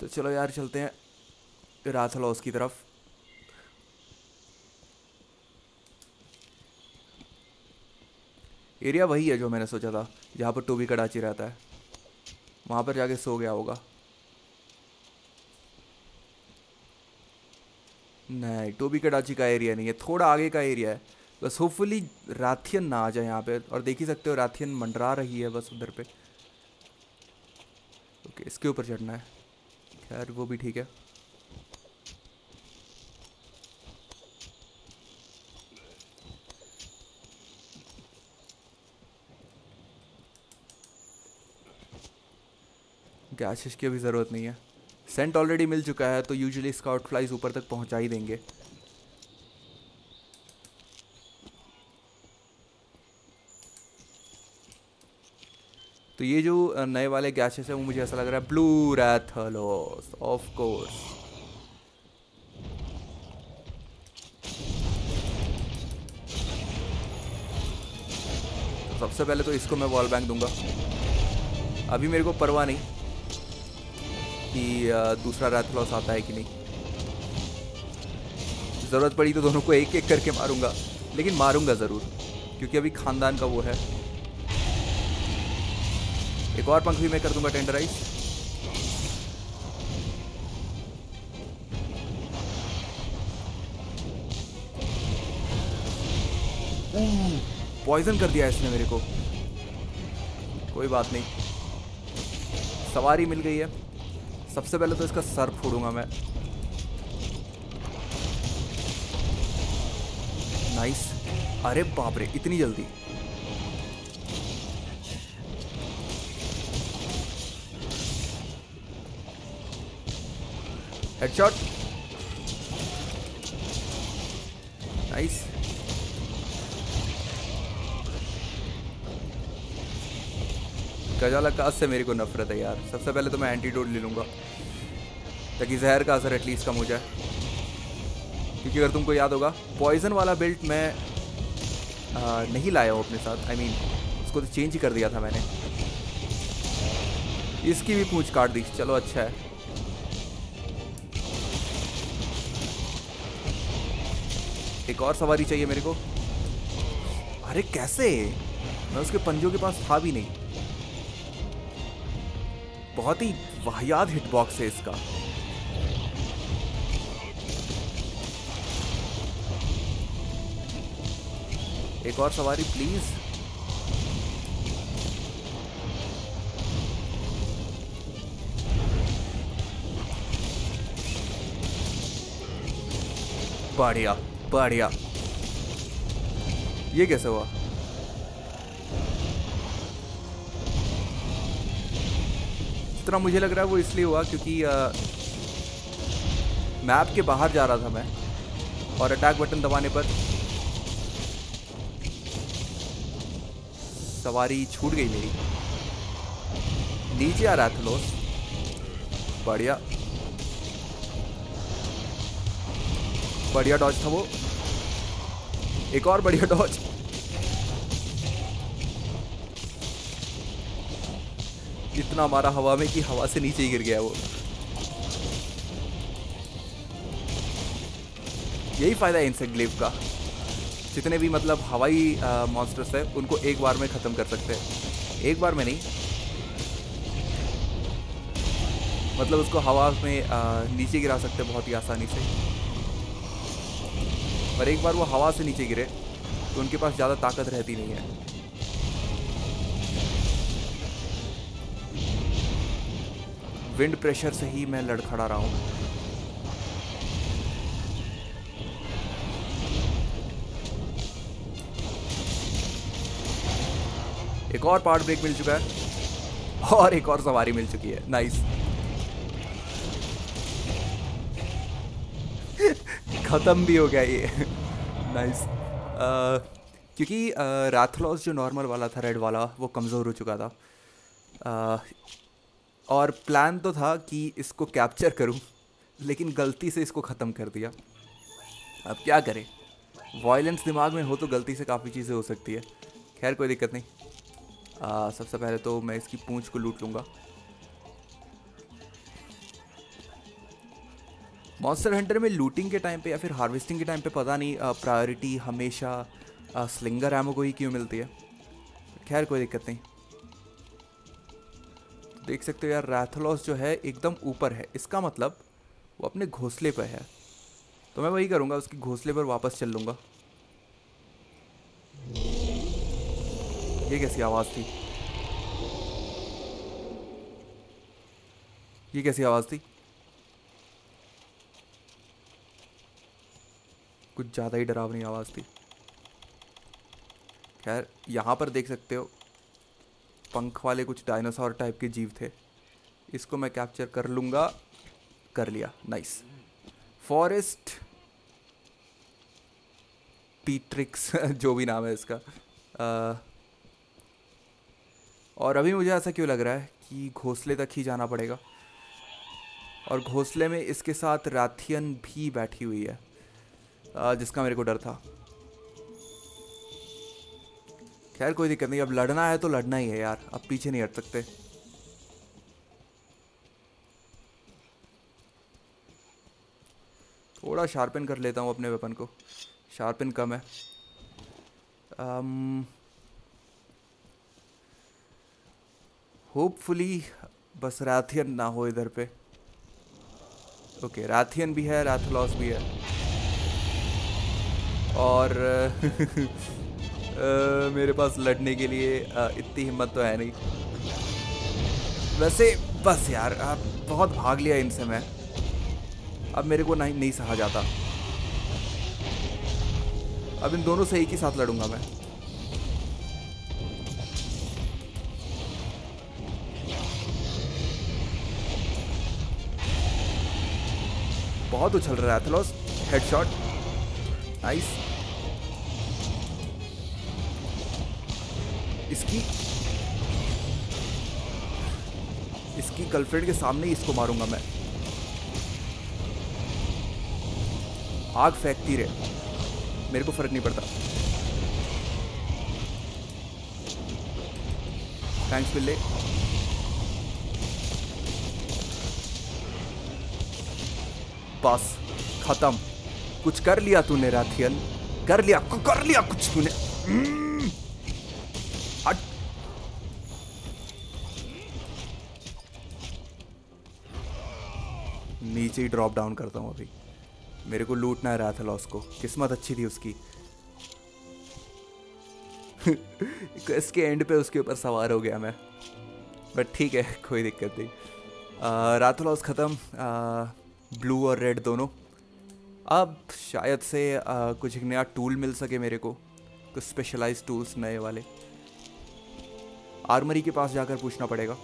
तो चलो यार चलते हैं राथलॉस की तरफ। एरिया वही है जो मैंने सोचा था जहाँ पर टोबी-कडाची रहता है, वहाँ पर जाके सो गया होगा। नहीं टोबी-कडाची का एरिया नहीं है, थोड़ा आगे का एरिया है। बस होपफुली राथियन ना आ जाए यहाँ पे। और देख ही सकते हो राथियन मंडरा रही है बस उधर पे। ओके इसके ऊपर चढ़ना है, खैर वो भी ठीक है। गैशिश की अभी ज़रूरत नहीं है, सेंट ऑलरेडी मिल चुका है तो यूजुअली स्काउट फ्लाइज ऊपर तक पहुँचा ही देंगे। तो ये जो नए वाले गैशेस हैं वो मुझे ऐसा लग रहा है ब्लू रैथलॉस ऑफ कोर्स। सबसे पहले तो इसको मैं वॉल बैंक दूंगा, अभी मेरे को परवाह नहीं कि दूसरा रैथलॉस आता है कि नहीं। ज़रूरत पड़ी तो दोनों को एक एक करके मारूंगा, लेकिन मारूंगा ज़रूर क्योंकि अभी ख़ानदान का वो है। एक और पंख भी मैं कर दूंगा टेंडराइज। पॉइजन कर दिया इसने मेरे को, कोई बात नहीं। सवारी मिल गई है, सबसे पहले तो इसका सर फोड़ूंगा मैं। नाइस। अरे बाप रे, इतनी जल्दी। हेडशॉट। नाइस। गजाला काज से मेरे को नफरत है यार। सबसे पहले तो मैं एंटीडोट ले लूँगा ताकि जहर का असर एटलीस्ट कम हो जाए, क्योंकि अगर तुमको याद होगा पॉइजन वाला बेल्ट मैं आ, नहीं लाया हूँ अपने साथ। आई I मीन mean, उसको तो चेंज ही कर दिया था मैंने। इसकी भी पूंछ काट दी, चलो अच्छा है। एक और सवारी चाहिए मेरे को। अरे कैसे, मैं उसके पंजों के पास था भी नहीं। बहुत ही वाहियात हिटबॉक्स है इसका। एक और सवारी प्लीज। बढ़िया बढ़िया। ये कैसे हुआ? इतना मुझे लग रहा है वो इसलिए हुआ क्योंकि मैप के बाहर जा रहा था मैं, और अटैक बटन दबाने पर सवारी छूट गई मेरी। नीचे आ रैथलोस। बढ़िया बढ़िया डॉज था वो। एक और बढ़िया डॉज। इतना मारा हवा में कि हवा से नीचे ही गिर गया वो। यही फायदा है इंसेक्ट ग्लेव का, जितने भी मतलब हवाई मॉन्स्टर्स है उनको एक बार में खत्म कर सकते हैं। एक बार में नहीं, मतलब उसको हवा में आ, नीचे गिरा सकते हैं बहुत ही आसानी से। पर एक बार वो हवा से नीचे गिरे तो उनके पास ज़्यादा ताकत रहती नहीं है। विंड प्रेशर से ही मैं लड़खड़ा रहा हूँ। एक और पार्ट ब्रेक मिल चुका है और एक और सवारी मिल चुकी है। नाइस। खत्म भी हो गया ये। नाइस। uh, क्योंकि uh, रैथलोस जो नॉर्मल वाला था, रेड वाला, वो कमज़ोर हो चुका था। uh, और प्लान तो था कि इसको कैप्चर करूं, लेकिन गलती से इसको ख़त्म कर दिया। अब क्या करें, वायलेंस दिमाग में हो तो गलती से काफ़ी चीज़ें हो सकती है। खैर कोई दिक्कत नहीं। आ, सबसे पहले तो मैं इसकी पूंछ को लूट लूँगा। मॉन्स्टर हंटर में लूटिंग के टाइम पे या फिर हार्वेस्टिंग के टाइम पे पता नहीं प्रायोरिटी हमेशा आ, स्लिंगर एमो को ही क्यों मिलती है। खैर कोई दिक्कत नहीं। देख सकते हो यार, रैथलोस जो है एकदम ऊपर है, इसका मतलब वो अपने घोंसले पर है। तो मैं वही करूँगा, उसके घोंसले पर वापस चल लूँगा। ये कैसी आवाज़ थी? ये कैसी आवाज़ थी? कुछ ज़्यादा ही डरावनी आवाज़ थी। खैर यहाँ पर देख सकते हो पंख वाले कुछ डायनासोर टाइप के जीव थे। इसको मैं कैप्चर कर लूँगा। कर लिया। नाइस। फॉरेस्ट पीट्रिक्स जो भी नाम है इसका। आ, और अभी मुझे ऐसा क्यों लग रहा है कि घोंसले तक ही जाना पड़ेगा, और घोंसले में इसके साथ राथियन भी बैठी हुई है, आ, जिसका मेरे को डर था। खैर कोई दिक्कत नहीं, अब लड़ना है तो लड़ना ही है यार, अब पीछे नहीं हट सकते। थोड़ा शार्पन कर लेता हूँ अपने वेपन को, शार्पन कम है। होपफुली बस राथियन ना हो इधर पे। ओके, राथियन भी है, रैथलोस भी है, और Uh, मेरे पास लड़ने के लिए uh, इतनी हिम्मत तो है नहीं। वैसे बस यार, आप बहुत भाग लिया इनसे मैं, अब मेरे को नहीं नहीं सहा जाता। अब इन दोनों से एक ही साथ लड़ूंगा मैं। बहुत उछल रहा है रैथलोस, हेडशॉट, नाइस। इसकी इसकी गर्लफ्रेंड के सामने ही इसको मारूंगा मैं। आग फेंकती रहे, मेरे को फर्क नहीं पड़ता। थैंक्स बिल्ले। बस खत्म, कुछ कर लिया तूने राथियन, कर लिया कर लिया कुछ तूने। नीचे ही ड्रॉप डाउन करता हूं अभी, मेरे को लूटना है रैथलोस को। किस्मत अच्छी थी उसकी। इसके एंड पे उसके ऊपर सवार हो गया मैं, बट ठीक है, कोई दिक्कत नहीं। रैथलोस ख़त्म, ब्लू और रेड दोनों। अब शायद से आ, कुछ एक नया टूल मिल सके मेरे को, कुछ स्पेशलाइज्ड टूल्स नए वाले। आर्मरी के पास जाकर पूछना पड़ेगा।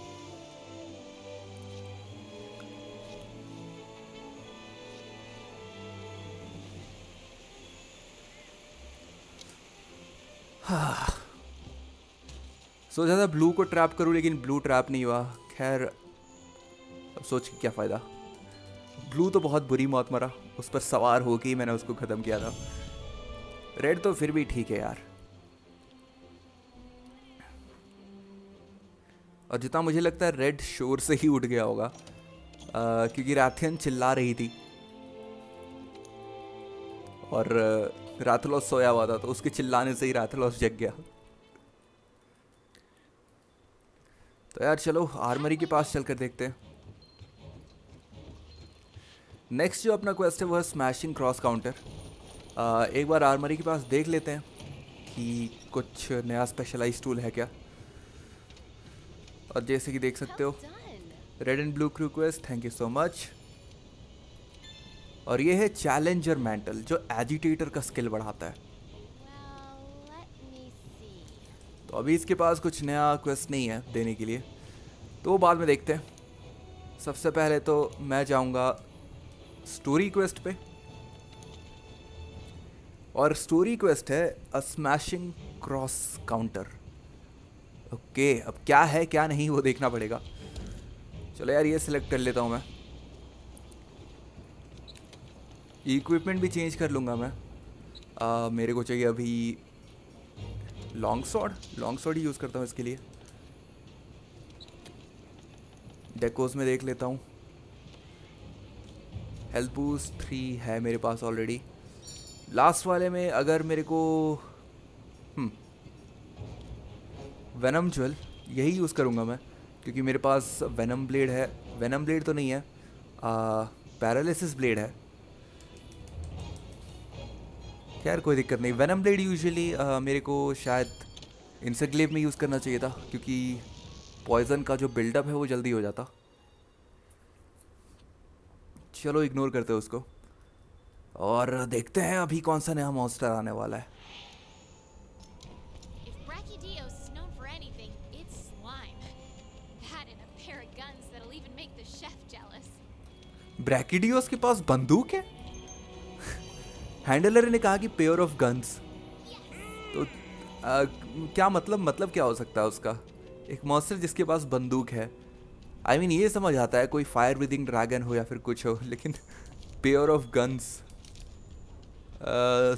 सोचा था ब्लू को ट्रैप करूं, लेकिन ब्लू ट्रैप नहीं हुआ। खैर, अब सोच के क्या फ़ायदा। ब्लू तो बहुत बुरी मौत मरा, उस पर सवार होके ही मैंने उसको ख़त्म किया था। रेड तो फिर भी ठीक है यार। और जितना मुझे लगता है रेड शोर से ही उठ गया होगा, आ, क्योंकि रैथियन चिल्ला रही थी और रैथलोस सोया हुआ था, तो उसके चिल्लाने से ही रैथलोस जग गया। तो यार चलो आर्मरी के पास चलकर देखते हैं। नेक्स्ट जो अपना क्वेस्ट है वो है स्मैशिंग क्रॉस काउंटर। आ, एक बार आर्मरी के पास देख लेते हैं कि कुछ नया स्पेशलाइज्ड टूल है क्या। और जैसे कि देख सकते हो, red and blue crew quest, thank you so much. और ये है चैलेंजर मैंटल, जो एजिटेटर का स्किल बढ़ाता है। तो अभी इसके पास कुछ नया क्वेस्ट नहीं है देने के लिए, तो वो बाद में देखते हैं। सबसे पहले तो मैं जाऊंगा स्टोरी क्वेस्ट पे, और स्टोरी क्वेस्ट है a smashing cross counter. Okay, अब क्या है क्या नहीं वो देखना पड़ेगा। चलो यार ये सिलेक्ट कर लेता हूँ मैं। इक्विपमेंट भी चेंज कर लूँगा मैं। आ, मेरे को चाहिए अभी लॉन्ग सॉर्ड, लॉन्ग सॉर्ड ही यूज़ करता हूँ इसके लिए। डेकोज में देख लेता हूँ। हेल्थ बूस्ट थ्री है मेरे पास ऑलरेडी। लास्ट वाले में अगर मेरे को वेनम ज्वेल, यही यूज़ करूँगा मैं, क्योंकि मेरे पास वेनम ब्लेड है। वेनम ब्लेड तो नहीं है, पैरालिसिस ब्लेड है। खैर कोई दिक्कत नहीं। वेनम ब्लेड यूजुअली मेरे को शायद इंसेक्ट ग्लेव में यूज़ करना चाहिए था, क्योंकि पॉइजन का जो बिल्डअप है वो जल्दी हो जाता। चलो इग्नोर करते हैं उसको और देखते हैं अभी कौन सा नया मॉन्स्टर आने वाला है। ब्रैकिडियोस के पास बंदूक है। हैंडलर ने कहा कि पेयर ऑफ गन्स, तो आ, क्या मतलब मतलब क्या हो सकता है उसका? एक मॉन्स्टर जिसके पास बंदूक है, आई I मीन mean, ये समझ आता है कोई फायर ब्रीदिंग ड्रैगन हो या फिर कुछ हो, लेकिन पेयर ऑफ गन्स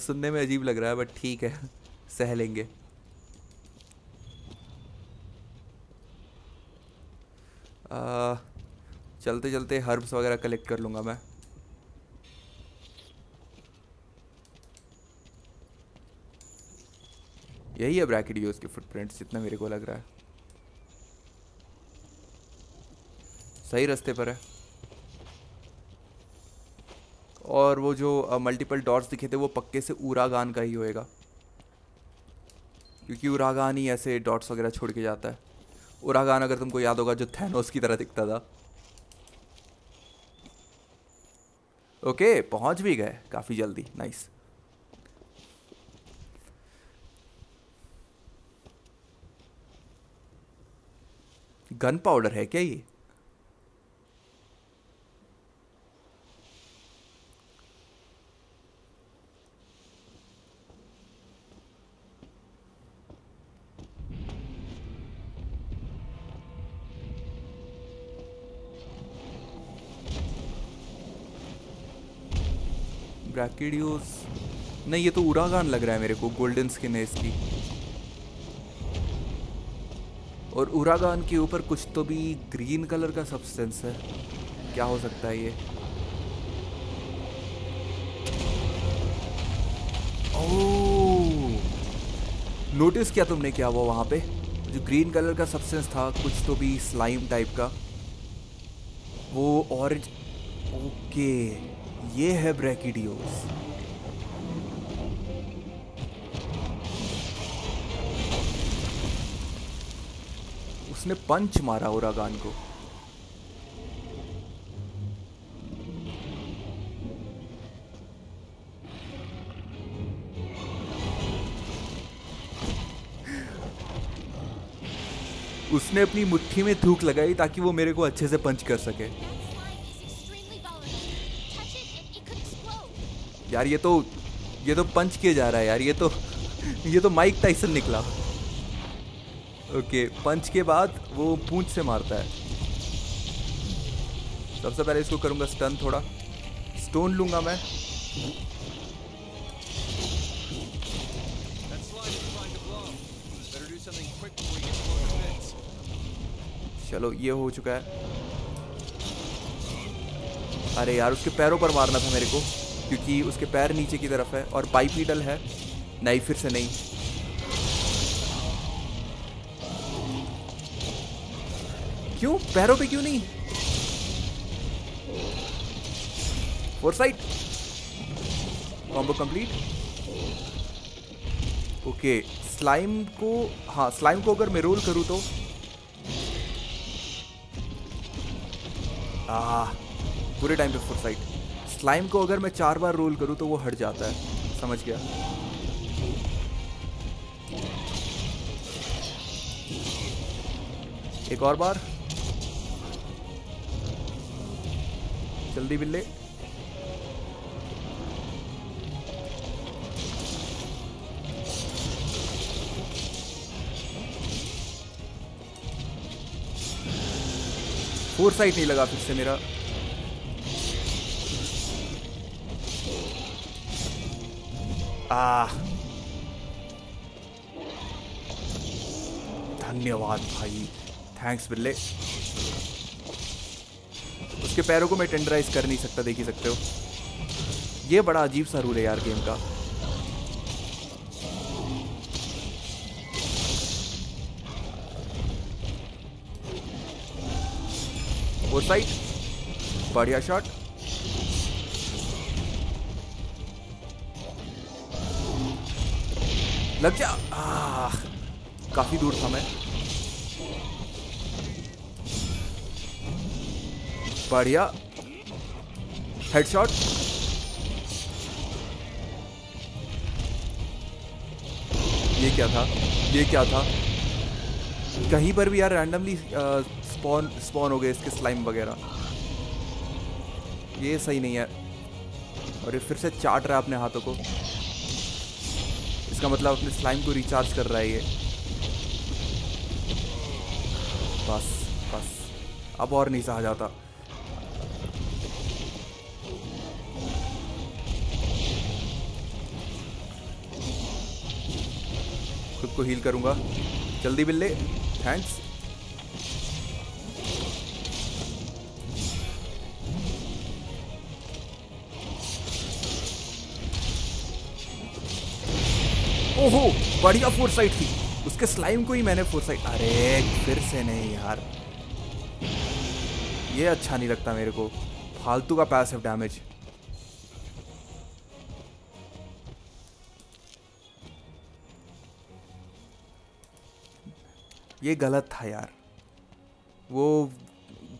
सुनने में अजीब लग रहा है, बट ठीक है, सह लेंगे। आ, चलते चलते हर्ब्स वगैरह कलेक्ट कर लूँगा मैं। यही है ब्रैकिडियोस के फुटप्रिंट्स, जितना मेरे को लग रहा है। सही रास्ते पर है। और वो जो मल्टीपल डॉट्स दिखे थे वो पक्के से ऊरागान का ही होएगा, क्योंकि ऊरागान ही ऐसे डॉट्स वगैरह छोड़ के जाता है। उरागान, अगर तुमको याद होगा, जो थैनोस की तरह दिखता था। ओके, पहुंच भी गए काफ़ी जल्दी, नाइस। गन पाउडर है क्या ये? ब्रैकिडियोस नहीं, ये तो उरागान लग रहा है मेरे को, गोल्डन स्किन है इसकी। और उरागान के ऊपर कुछ तो भी ग्रीन कलर का सब्सटेंस है, क्या हो सकता है ये? ओह, नोटिस किया तुमने क्या हुआ वहाँ पे? जो ग्रीन कलर का सब्सटेंस था, कुछ तो भी स्लाइम टाइप का, वो ऑरेंज। ओके, ये है ब्रैकिडियोस। उसने पंच मारा उरागान को। उसने अपनी मुट्ठी में थूक लगाई ताकि वो मेरे को अच्छे से पंच कर सके। यार ये तो ये तो पंच किया जा रहा है यार, ये तो ये तो माइक टाइसन निकला। ओके, पंच के बाद वो पूंछ से मारता है। सबसे पहले इसको करूँगा स्टन, थोड़ा स्टोन लूँगा मैं। चलो, ये हो चुका है। अरे यार, उसके पैरों पर मारना था मेरे को, क्योंकि उसके पैर नीचे की तरफ है और बाइपीडल है। नहीं, फिर से नहीं। क्यों पैरों पे क्यों नहीं? Foresight, combo complete. Okay, slime को, हाँ स्लाइम को अगर मैं रोल करूँ तो आ, पूरे टाइम पे फोरसाइट। स्लाइम को अगर मैं चार बार रोल करूं तो वो हट जाता है, समझ गया। एक और बार, जल्दी बिल्ले। फोरसाइट नहीं लगा फिर से मेरा। आ, धन्यवाद भाई, थैंक्स बिल्ले। उसके पैरों को मैं टेंडराइज कर नहीं सकता, देख ही सकते हो। ये बड़ा अजीब सा रूल है यार गेम का। वो साइड, बढ़िया शॉट। लग जा, काफ़ी दूर था मैं। बढ़िया, हेडशॉट। ये क्या था? ये क्या था? कहीं पर भी यार रैंडमली स्पॉन स्पॉन हो गए इसके स्लाइम वगैरह, ये सही नहीं है। और ये फिर से चाट रहा है अपने हाथों को, का मतलब अपने स्लाइम को रिचार्ज कर रहा है ये। बस बस, अब और नहीं सहा जाता। खुद को हील करूंगा, जल्दी बिल्ले, थैंक्स। ओहो, बढ़िया फोरसाइट थी, उसके स्लाइम को ही मैंने फोरसाइट। अरे फिर से नहीं यार, ये अच्छा नहीं लगता मेरे को, फालतू का पैसिव डैमेज। ये गलत था यार। वो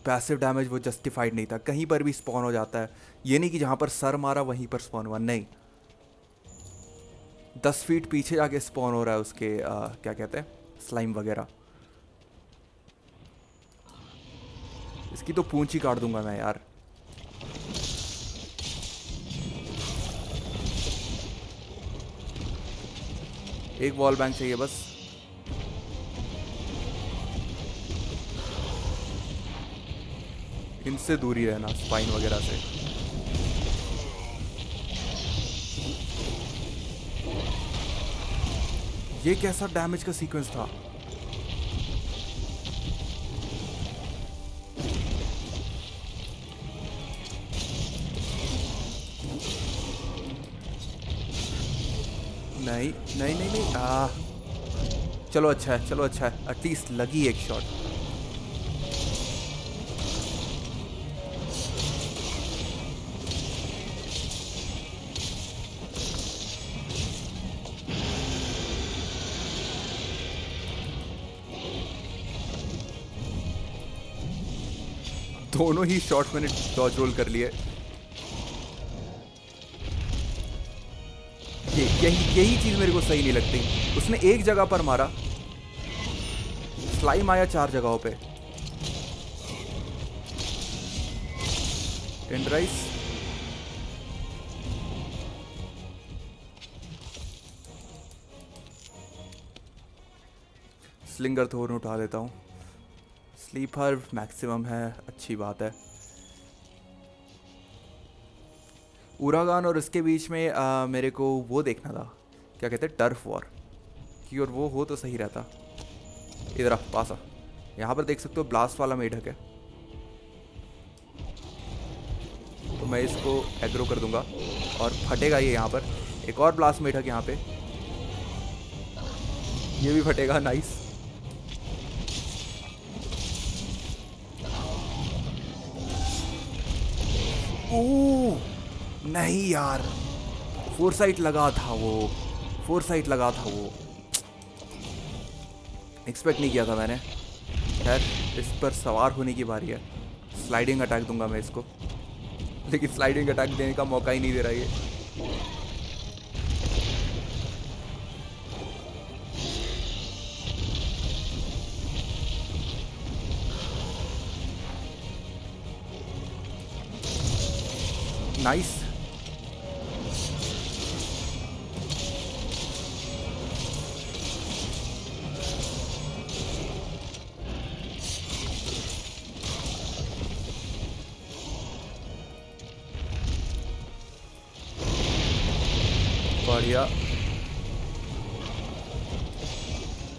पैसिव डैमेज वो जस्टिफाइड नहीं था, कहीं पर भी स्पॉन हो जाता है, ये नहीं कि जहाँ पर सर मारा वहीं पर स्पॉन हुआ, नहीं, दस फीट पीछे जाके स्पॉन हो रहा है उसके आ, क्या कहते हैं स्लाइम वगैरह। इसकी तो पूंछ ही काट दूंगा मैं यार। एक वॉल बैंक चाहिए बस। इनसे दूरी रहना स्पाइन वगैरह से। ये कैसा डैमेज का सीक्वेंस था। नहीं नहीं नहीं नहीं आ, चलो अच्छा है, चलो अच्छा है, एटलीस्ट लगी एक शॉट। दोनों ही शॉट मैंने डॉज रोल कर लिए। यही यही चीज़ मेरे को सही नहीं लगती। उसने एक जगह पर मारा, स्लाइम आया चार जगहों पे। टेंडराइज स्लिंगर थोरन उठा देता हूँ। स्लीप हर्ब मैक्सिमम है, अच्छी बात है। उरागान और उसके बीच में आ, मेरे को वो देखना था, क्या कहते हैं टर्फ वॉर की, और वो हो तो सही रहता। इधर पासा यहाँ पर देख सकते हो ब्लास्ट वाला मेढक है, तो मैं इसको एग्रो कर दूंगा और फटेगा ये। यहाँ पर एक और ब्लास्ट मेढक यहाँ पे, ये भी फटेगा। नाइस। ओह नहीं यार, फोरसाइट लगा था वो, फोरसाइट लगा था वो, एक्सपेक्ट नहीं किया था मैंने। खैर इस पर सवार होने की बारी है। स्लाइडिंग अटैक दूंगा मैं इसको, लेकिन स्लाइडिंग अटैक देने का मौका ही नहीं दे रहा ये। नाइस।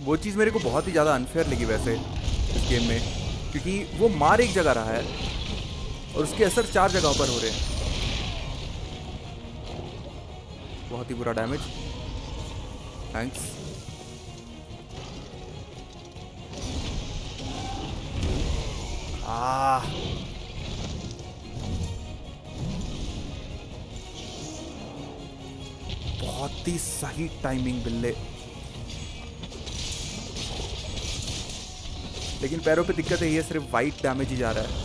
वो चीज़ मेरे को बहुत ही ज़्यादा अनफेयर लगी वैसे इस गेम में, क्योंकि वो मार एक जगह रहा है और उसके असर चार जगहों पर हो रहे हैं। बहुत ही बुरा डैमेज। थैंक्स। आ बहुत ही सही टाइमिंग बिल्ले, लेकिन पैरों पे दिक्कत है, ये सिर्फ वाइट डैमेज ही जा रहा है।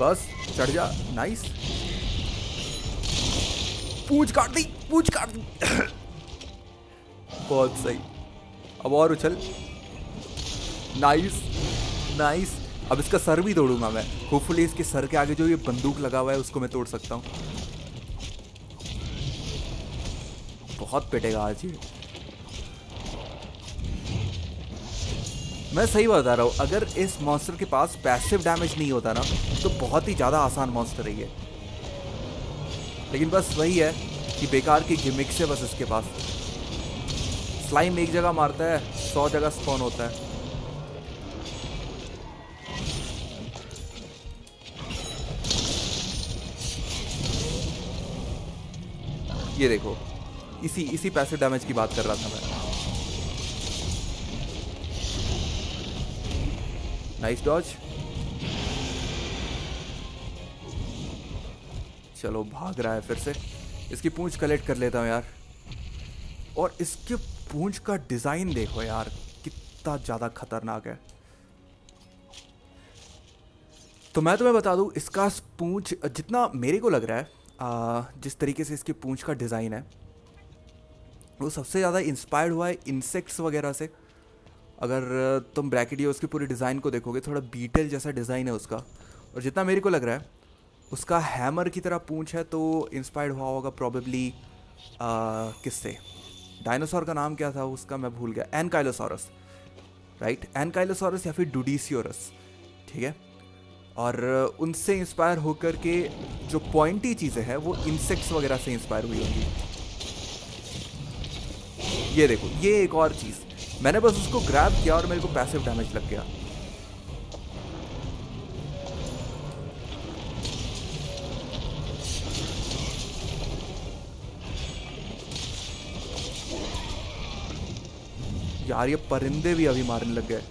बस चढ़ जा। नाइस। पूंछ काट दी, पूंछ काट दी। बहुत सही। अब और उछल। Nice nice. अब इसका सर भी तोड़ूंगा मैं, होपफुली इसके सर के आगे जो ये बंदूक लगा हुआ है उसको मैं तोड़ सकता हूँ। बहुत पिटेगा आज ये। मैं सही बता रहा हूँ, अगर इस मॉन्स्टर के पास पैसिव डैमेज नहीं होता ना तो बहुत ही ज़्यादा आसान मॉन्स्टर है ये, लेकिन बस वही है कि बेकार की गिमिक्स है बस इसके पास। स्लाइम एक जगह मारता है, सौ जगह स्पॉन होता है। ये देखो, इसी इसी पैसिव डैमेज की बात कर रहा था मैं। Nice dodge. चलो भाग रहा है फिर से, इसकी पूंछ कलेक्ट कर लेता हूँ यार। और इसके पूंछ का डिज़ाइन देखो यार कितना ज़्यादा खतरनाक है। तो मैं तुम्हें बता दूँ इसका पूंछ जितना मेरे को लग रहा है आ, जिस तरीके से इसकी पूंछ का डिज़ाइन है वो सबसे ज़्यादा इंस्पायर्ड हुआ है इंसेक्ट्स वगैरह से। अगर तुम ब्रैकिडियोस की पूरी डिज़ाइन को देखोगे थोड़ा बीटल जैसा डिज़ाइन है उसका, और जितना मेरे को लग रहा है उसका हैमर की तरह पूंछ है तो इंस्पायर्ड हुआ होगा प्रॉबेबली किससे, डायनासोर का नाम क्या था उसका मैं भूल गया, एनकाइलोसॉरस राइट, एनकाइलोसॉरस या फिर डुडीसियोरस ठीक है। और उनसे इंस्पायर होकर के जो पॉइंटी चीज़ें हैं वो इंसेक्ट्स वगैरह से इंस्पायर हुई होंगी। ये देखो ये एक और चीज़, मैंने बस उसको ग्रैब किया और मेरे को पैसिव डैमेज लग गया। यार ये परिंदे भी अभी मारने लग गए।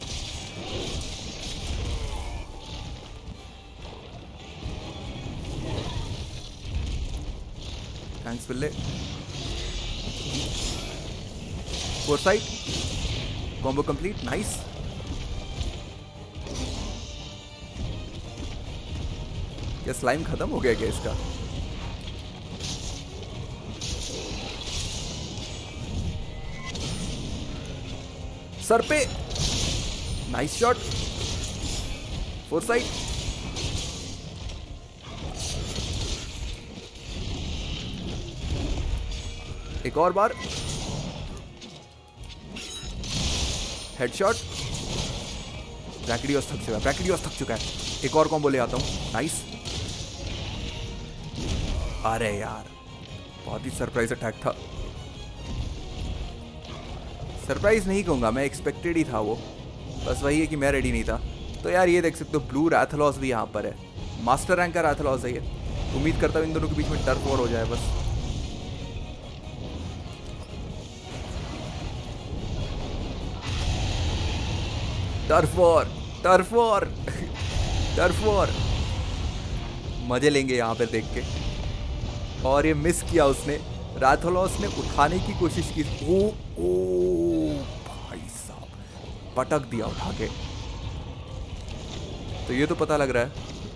थैंक्स बिल्ले। Foresight combo complete nice. क्या स्लाइम खत्म हो गया क्या इसका? सर पे नाइस शॉट। फोर साइड एक और बार हेडशॉट। ब्रैकिडियोस थक चुका है, ब्रैकिडियोस थक चुका है। एक और कॉम्बो ले आता हूं नाइस। अरे यार बहुत ही सरप्राइज अटैक था, सरप्राइज़ नहीं कहूँगा मैं, एक्सपेक्टेड ही था वो, बस वही है कि मैं रेडी नहीं था। तो यार ये देख सकते हो ब्लू रैथलॉस भी यहाँ पर है, मास्टर रैंक का रैथलॉस है ये। उम्मीद करता हूँ इन दोनों के बीच में टर्फ वॉर हो जाए बस। Turf war turf war turf war मज़े लेंगे यहाँ पर देख के। और ये मिस किया उसने, रैथलॉस ने उठाने की कोशिश की, ओ ओ भाई साहब पटक दिया उठा के। तो ये तो पता लग रहा है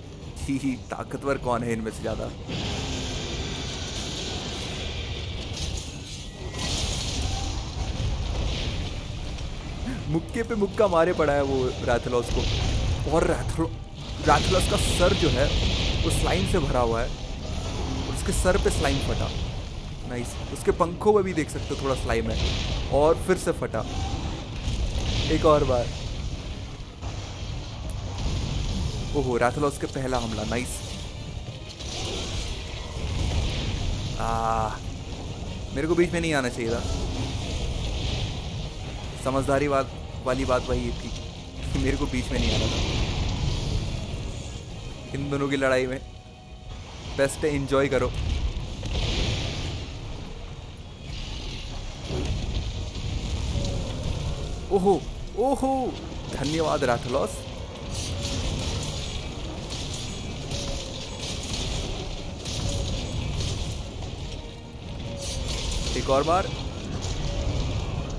ही ही ताकतवर कौन है इनमें से ज़्यादा। मुक्के पे मुक्का मारे पड़ा है वो रैथलॉस को। और रैथलॉस का सर जो है वो स्लाइम से भरा हुआ है, उसके सर पे स्लाइम फटा नाइस। उसके पंखों में भी देख सकते हो थोड़ा स्लाइम है, और फिर से फटा एक और बार। ओहो रैथलॉस के पहला हमला नाइस। आ मेरे को बीच में नहीं आना चाहिए था, समझदारी बात वाली बात वही थी कि मेरे को बीच में नहीं आना था। इन दोनों की लड़ाई में बेस्ट है, एंजॉय करो। ओहो ओहो धन्यवाद रैथलॉस। एक और बार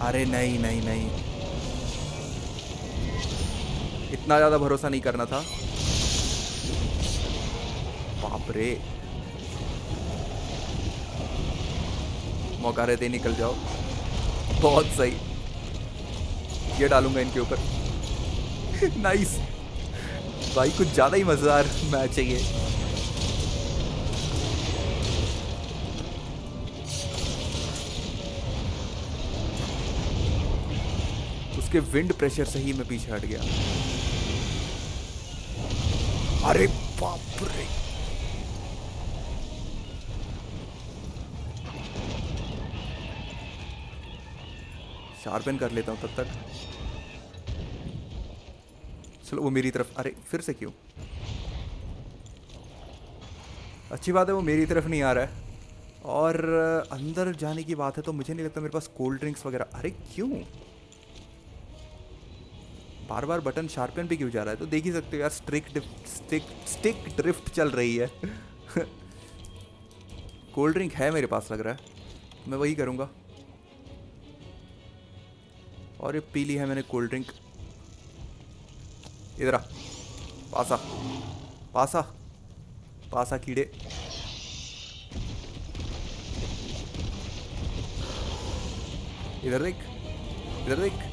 अरे नहीं नहीं नहीं, इतना ज्यादा भरोसा नहीं करना था। बाप रे मौका रहते ही निकल जाओ, बहुत सही। ये डालूंगा इनके ऊपर नाइस। भाई कुछ ज्यादा ही मजेदार मैच है ये। उसके विंड प्रेशर से ही मैं पीछे हट गया। अरे बाप रे शार्पन कर लेता हूँ तब तक। चलो वो मेरी तरफ, अरे फिर से क्यों? अच्छी बात है वो मेरी तरफ नहीं आ रहा है। और अंदर जाने की बात है तो मुझे नहीं लगता मेरे पास कोल्ड ड्रिंक्स वगैरह, अरे क्यों बार बार बटन शार्पन पे क्यों जा रहा है, तो देख ही सकते हो यार स्ट्रिक स्टिक स्टिक ड्रिफ्ट चल रही है। कोल्ड ड्रिंक है मेरे पास लग रहा है, मैं वही करूँगा। और ये पी ली है मैंने कोल्ड ड्रिंक। इधर आ, पासा पासा पासा कीड़े। इधर देख, इधर देख।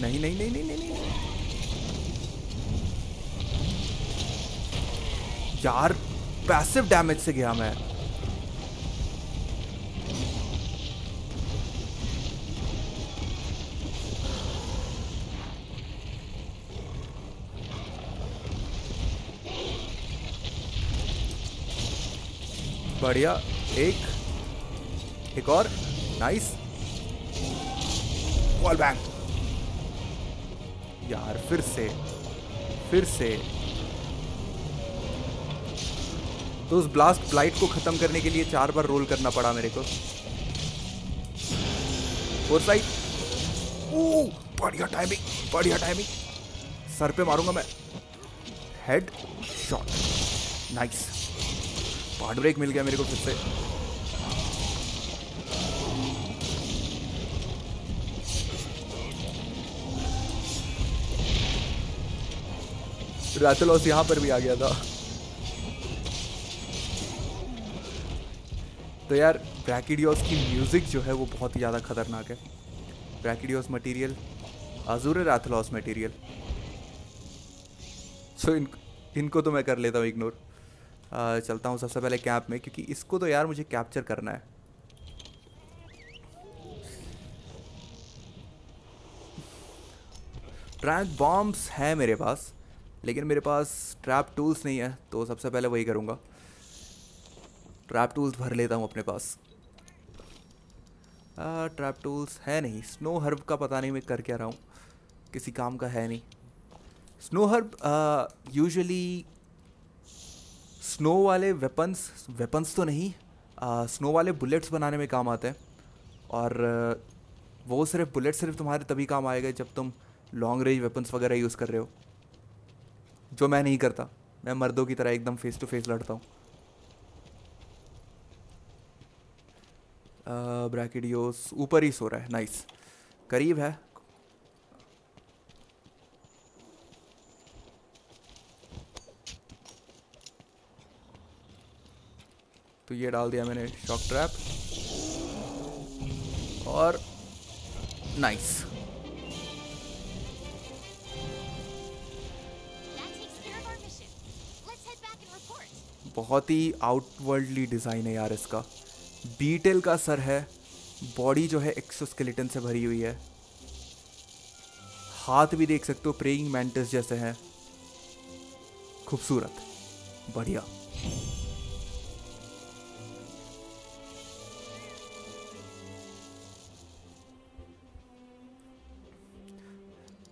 नहीं नहीं नहीं नहीं नहीं, नहीं। यार पैसिव डैमेज से गया मैं। बढ़िया, एक एक और नाइस। Wall back. यार फिर से फिर से तो उस ब्लास्ट ब्लाइट को खत्म करने के लिए चार बार रोल करना पड़ा मेरे को। Four side. ओ बढ़िया टाइमिंग, बढ़िया टाइमिंग। सर पे मारूंगा मैं। Head shot nice. Part break मिल गया मेरे को फिर से। रैथलोस यहां पर भी आ गया था। तो यार ब्रैकिडियोस की म्यूजिक जो है वो बहुत ही ज्यादा खतरनाक है। Brachydios material, Azure Rathalos material. So इन इनको तो मैं कर लेता हूँ इग्नोर। Uh, चलता हूँ सबसे पहले कैंप में, क्योंकि इसको तो यार मुझे कैप्चर करना है। ट्रैप बॉम्ब्स हैं मेरे पास, लेकिन मेरे पास ट्रैप टूल्स नहीं है, तो सबसे पहले वही करूँगा। ट्रैप टूल्स भर लेता हूँ अपने पास। uh, ट्रैप टूल्स है नहीं। स्नो हर्ब का पता नहीं मैं कर क्या रहा हूँ, किसी काम का है नहीं। स्नो हर्ब यूजुअली स्नो वाले वेपन्स वेपन्स तो नहीं, आ, स्नो वाले बुलेट्स बनाने में काम आते हैं। और वो सिर्फ बुलेट सिर्फ तुम्हारे तभी काम आएगा जब तुम लॉन्ग रेंज वेपन्स वगैरह यूज़ कर रहे हो, जो मैं नहीं करता। मैं मर्दों की तरह एकदम फेस टू फेस लड़ता हूँ। ब्रैकिडियोस ऊपर ही सो रहा है, नाइस। करीब है। तो ये डाल दिया मैंने शॉक ट्रैप और नाइस। बहुत ही आउटवर्ल्डली डिज़ाइन है यार इसका। बीटल का सर है, बॉडी जो है एक्सोस्केलेटन से भरी हुई है। हाथ भी देख सकते हो प्रेइंग मैंटिस जैसे हैं। खूबसूरत, बढ़िया।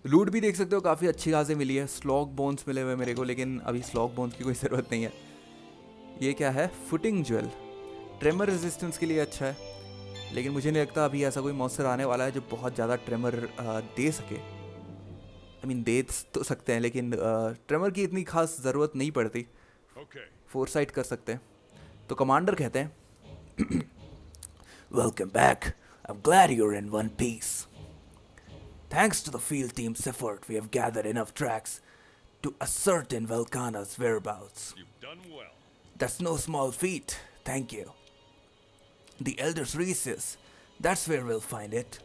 लूट भी देख सकते हो काफ़ी अच्छी खासी मिली है। स्लॉग बोन्स मिले हुए मेरे को, लेकिन अभी स्लॉग बोन्स की कोई ज़रूरत नहीं है। ये क्या है? Footing jewel. ट्रेमर रेजिस्टेंस के लिए अच्छा है, लेकिन मुझे नहीं लगता अभी ऐसा कोई मॉन्स्टर आने वाला है जो बहुत ज़्यादा ट्रेमर दे सके। आई मीन दे तो सकते हैं, लेकिन ट्रेमर की इतनी खास ज़रूरत नहीं पड़ती। फोरसाइट कर सकते हैं। तो कमांडर कहते हैं, welcome back, I am glad you are in one piece. Thanks to the field team's effort, we have gathered enough tracks to ascertain Valkana's whereabouts. You've done well. That's no small feat. Thank you. The Elder's Recess, that's where we'll find it.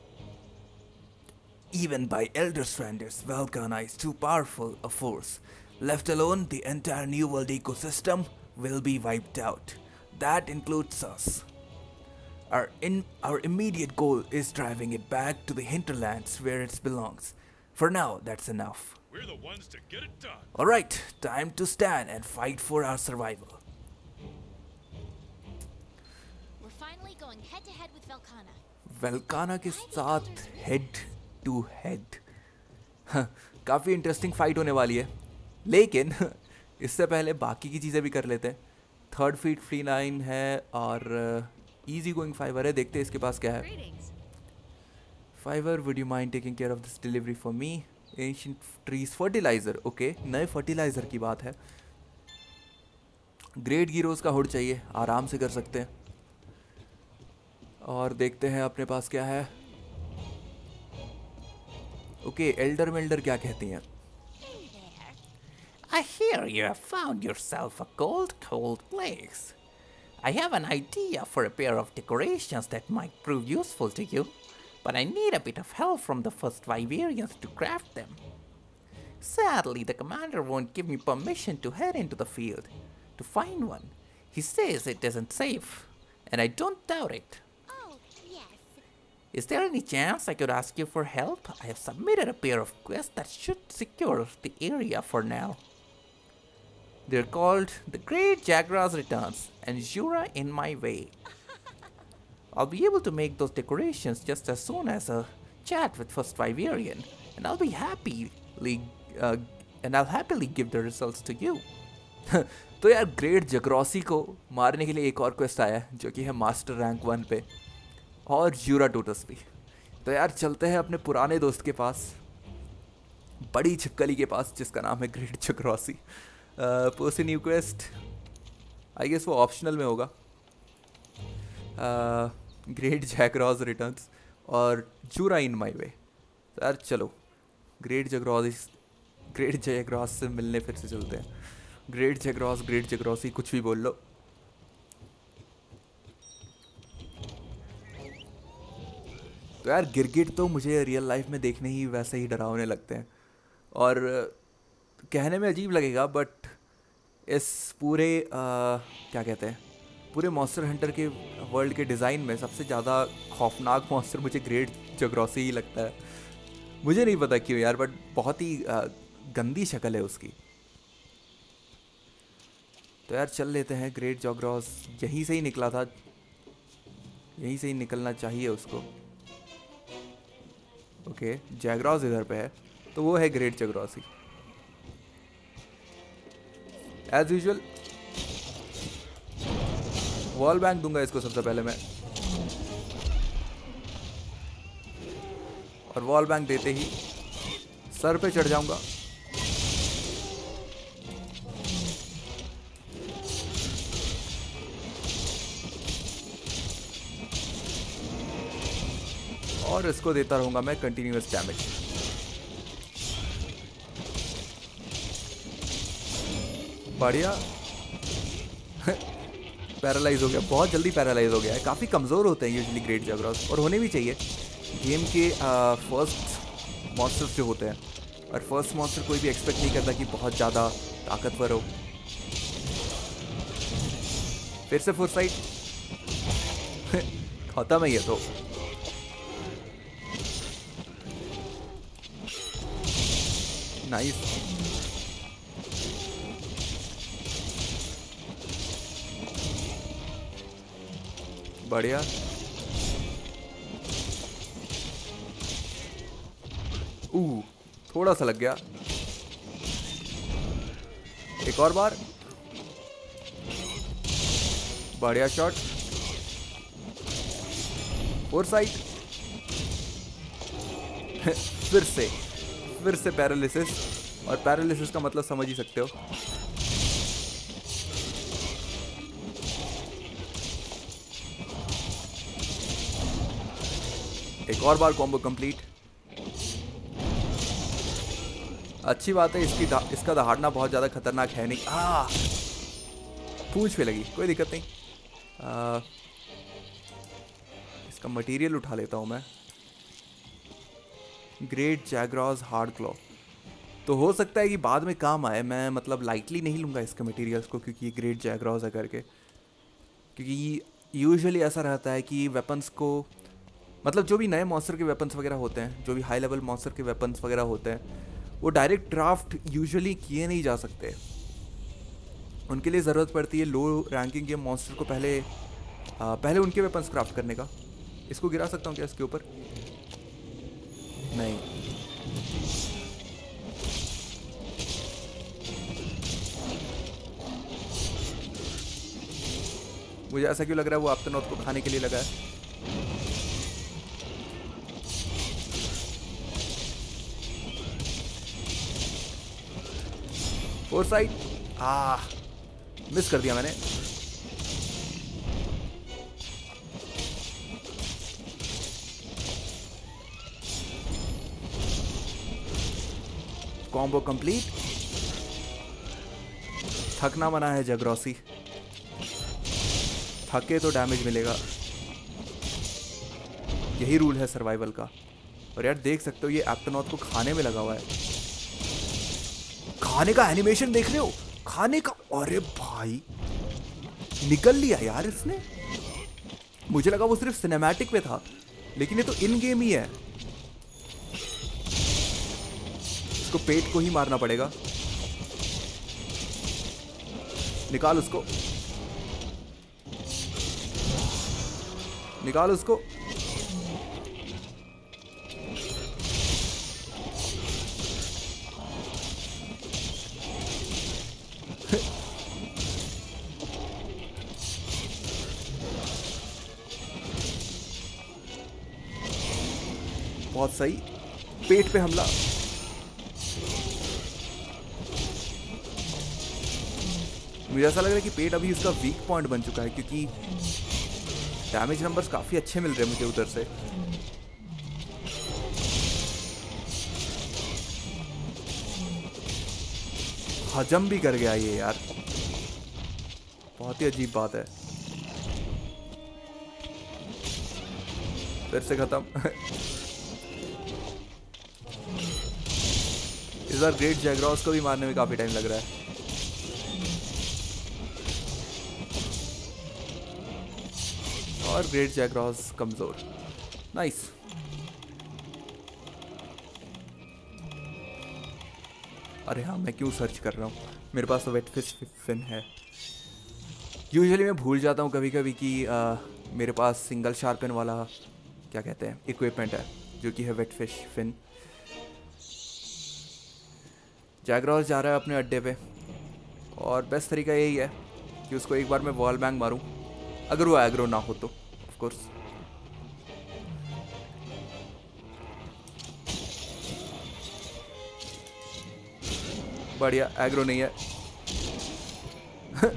Even by Elder standards, Valkana is too powerful a force. Left alone, the entire New World ecosystem will be wiped out. That includes us. Our, in, our immediate goal is driving it back to the hinterlands where it belongs. For now, that's enough. We're the ones to get it done. All right, time to stand and fight for our survival. We're finally going head to head with Valkana. Valkana के साथ head to head. हाँ, काफी interesting fight होने वाली है, लेकिन इससे पहले बाकी की चीजें भी कर लेते हैं। Third feat free nine है और ईजी गोइंग फाइवर है, देखते हैं इसके पास क्या है। Fiver, would you mind taking care of this delivery for me? Ancient trees fertiliser, okay नए फर्टिलाइजर की बात है। ग्रेट गिरोज का होड़ चाहिए, आराम से कर सकते हैं। और देखते हैं अपने पास क्या है। ओके okay, एल्डर मेल्डर क्या कहती हैं? I hear you have found yourself a cold, cold place. I have an idea for a pair of decorations that might prove useful to you, but I need a bit of help from the first Wyverians to craft them. Sadly, the commander won't give me permission to head into the field to find one. He says it isn't safe, and I don't doubt it. Oh, yes. Is there any chance I could ask you for help? I have submitted a pair of quests that should secure the area for now. They're called The Great Jagras Returns and Jura in My Way. I'll be able to make those decorations just as soon as a chat with First Wyverian, and I'll be happily uh, and I'll happily give the results to you. तो यार great जगरासी को मारने के लिए एक और quest आया है जो कि है मास्टर रैंक वन पे और जूरा टूटस भी। तो यार चलते हैं अपने पुराने दोस्त के पास, बड़ी छिपकली के पास, जिसका नाम है ग्रेट जगरासी। पोसन न्यू क्वेस्ट, आई गेस वो ऑप्शनल में होगा। ग्रेट जैगरास रिटर्न्स और जूरा इन माई वे। यार चलो ग्रेट जगरास ग्रेट जैगरास से मिलने फिर से चलते हैं। ग्रेट जैगरास, ग्रेट जगरासी, कुछ भी बोल लो। तो यार गिरगिट तो मुझे रियल लाइफ में देखने ही वैसे ही डरावने लगते हैं, और कहने में अजीब लगेगा बट इस पूरे आ, क्या कहते हैं पूरे मॉन्स्टर हंटर के वर्ल्ड के डिज़ाइन में सबसे ज़्यादा खौफनाक मॉन्स्टर मुझे ग्रेट जगरासी ही लगता है। मुझे नहीं पता क्यों यार, बट बहुत ही आ, गंदी शक्ल है उसकी। तो यार चल लेते हैं, ग्रेट जगरास यहीं से ही निकला था, यहीं से ही निकलना चाहिए उसको। ओके जैगरास इधर पे है तो वो है great Jagras. As usual wall bang दूंगा इसको सबसे पहले मैं, और वॉल बैंक देते ही सर पे चढ़ जाऊंगा। और इसको देता रहूंगा मैं कंटिन्यूअस डैमेज। बढ़िया, पैरालाइज हो गया, बहुत जल्दी पैरालाइज हो गया है। काफ़ी कमज़ोर होते हैं यूजुअली ग्रेट जगरास, और होने भी चाहिए। गेम के फर्स्ट मॉन्स्टर्स जो होते हैं, और फर्स्ट मॉन्स्टर कोई भी एक्सपेक्ट नहीं करता कि बहुत ज़्यादा ताकतवर हो। फिर से फोर साइड खाता में ही है तो नाइस। बढ़िया, ऊ थोड़ा सा लग गया। एक और बार, बढ़िया शॉट, फोर साइड फिर से फिर से पैरालिसिस, और पैरालिसिस का मतलब समझ ही सकते हो। एक और बार कॉम्बो कंप्लीट। अच्छी बात है इसकी दा, इसका दहाड़ना बहुत ज़्यादा खतरनाक है नहीं। आ पूछ पे लगी, कोई दिक्कत नहीं। आ, इसका मटेरियल उठा लेता हूँ मैं। ग्रेट जैगरास हार्ड क्लॉ तो हो सकता है कि बाद में काम आए। मैं मतलब लाइटली नहीं लूँगा इसके मटेरियल्स को, क्योंकि ये ग्रेट जैगरास है करके, क्योंकि यूजुअली ऐसा रहता है कि वेपन्स को मतलब जो भी नए मॉन्स्टर के वेपन्स वगैरह होते हैं, जो भी हाई लेवल मॉन्स्टर के वेपन्स वगैरह होते हैं, वो डायरेक्ट क्राफ्ट यूजुअली किए नहीं जा सकते। उनके लिए ज़रूरत पड़ती है लो रैंकिंग के मॉन्स्टर को पहले आ, पहले उनके वेपन्स क्राफ्ट करने का। इसको गिरा सकता हूँ क्या इसके ऊपर? नहीं। मुझे ऐसा क्यों लग रहा है वो आप्तनॉथ को खाने के लिए लगा है। फोर साइड, आ, मिस कर दिया मैंने। Combo complete. थकना मना है जगरौसी, थके तो डैमेज मिलेगा, यही रूल है सर्वाइवल का। और यार देख सकते हो ये एप्टोनॉथ को खाने में लगा हुआ है। खाने का एनिमेशन देख रहे हो, खाने का, अरे भाई निकल लिया यार इसने। मुझे लगा वो सिर्फ सिनेमैटिक पे था, लेकिन ये तो इन गेम ही है। इसको पेट को ही मारना पड़ेगा। निकाल उसको, निकाल उसको। बहुत सही, पेट पे हमला। मुझे ऐसा लग रहा है कि पेट अभी उसका वीक पॉइंट बन चुका है, क्योंकि डैमेज नंबर्स काफी अच्छे मिल रहे हैं मुझे उधर से। हजम भी कर गया ये यार, बहुत ही अजीब बात है। फिर से खत्म। इस बार ग्रेट जैग्रास को भी मारने में काफी टाइम लग रहा है। और ग्रेट जैग्रास कमजोर। नाइस, अरे हाँ मैं क्यों सर्च कर रहा हूँ, मेरे पास तो वेट फिश फिन है। यूजुअली मैं भूल जाता हूँ कभी कभी कि आ, मेरे पास सिंगल शार्पन वाला क्या कहते हैं इक्विपमेंट है, जो कि है वेट फिश फिन। जैग्रास जा रहा है अपने अड्डे पे, और बेस्ट तरीका यही है कि उसको एक बार मैं वॉल बैंग मारूं, अगर वो एग्रो ना हो तो ऑफ कोर्स। बढ़िया, एग्रो नहीं है।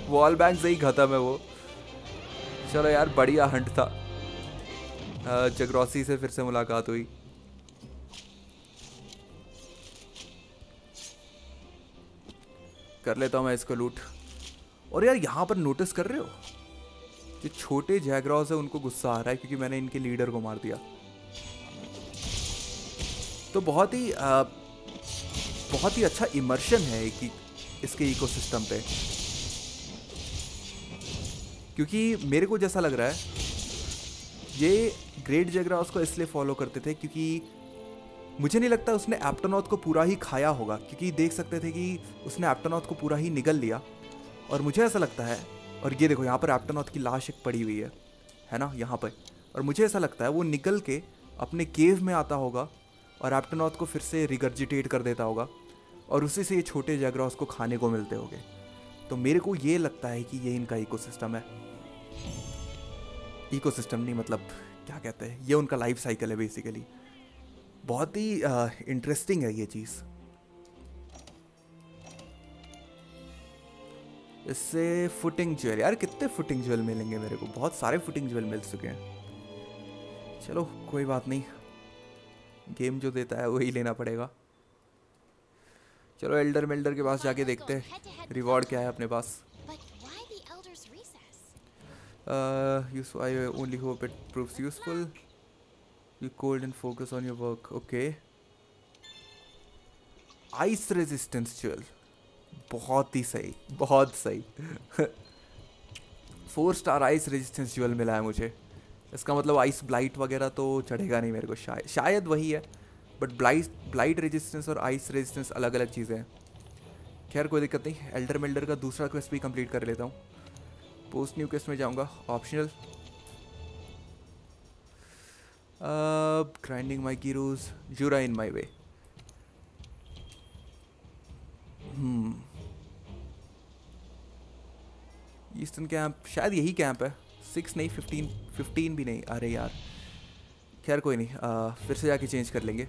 वॉल बैंग से ही खत्म है वो। चलो यार बढ़िया हंट था। जगरौसी से फिर से मुलाकात हुई। कर लेता हूँ मैं इसको लूट। और यार यहाँ पर नोटिस कर रहे हो जो छोटे जैग्रास है उनको गुस्सा आ रहा है, क्योंकि मैंने इनके लीडर को मार दिया। तो बहुत ही आ, बहुत ही अच्छा इमर्शन है कि इसके इकोसिस्टम पे, क्योंकि मेरे को जैसा लग रहा है ये ग्रेट जैग्रास को इसलिए फॉलो करते थे क्योंकि मुझे नहीं लगता उसने एप्टोनॉथ को पूरा ही खाया होगा, क्योंकि देख सकते थे कि उसने एप्टोनॉथ को पूरा ही निगल लिया। और मुझे ऐसा लगता है, और ये देखो यहाँ पर एप्टोनॉथ की लाश एक पड़ी हुई है है ना यहाँ पर, और मुझे ऐसा लगता है वो निकल के अपने केव में आता होगा और एप्टोनॉथ को फिर से रिगर्जिटेट कर देता होगा, और उसी से ये छोटे जैग्रास को खाने को मिलते होंगे। तो मेरे को ये लगता है कि ये इनका इकोसिस्टम है। इकोसिस्टम नहीं, मतलब क्या कहते हैं, ये उनका लाइफ साइकिल है बेसिकली। बहुत ही इंटरेस्टिंग है ये चीज़। इससे फुटिंग ज्वेल, यार कितने फुटिंग ज्वेल मिलेंगे मेरे को, बहुत सारे फुटिंग ज्वेल मिल चुके हैं। चलो कोई बात नहीं, गेम जो देता है वही लेना पड़ेगा। चलो एल्डर मेल्डर के पास जाके देखते हैं रिवॉर्ड क्या है अपने पास। I only hope it proves useful. You cold and focus on your work. Okay. Ice resistance jewel. बहुत ही सही, बहुत सही। Four star ice resistance jewel मिला है मुझे। इसका मतलब आइस ब्लाइट वगैरह तो चढ़ेगा नहीं मेरे को, शायद शायद वही है, बट ब्लाइट ब्लाइट रेजिस्टेंस और आइस रेजिस्टेंस अलग अलग चीज़ें हैं। खैर कोई दिक्कत नहीं, एल्डर मेल्डर का दूसरा क्वेस्ट भी कंप्लीट कर लेता हूँ। पोस्ट न्यू क्वेस्ट में जाऊँगा, ऑप्शनल। ग्राइंडिंग माई कीरोज, Jyura in my way. Eastern camp, शायद यही कैंप है। सिक्स नहीं, फिफ्टीन फिफ्टीन भी नहीं। अरे यार खैर कोई नहीं, आ, फिर से जाके चेंज कर लेंगे।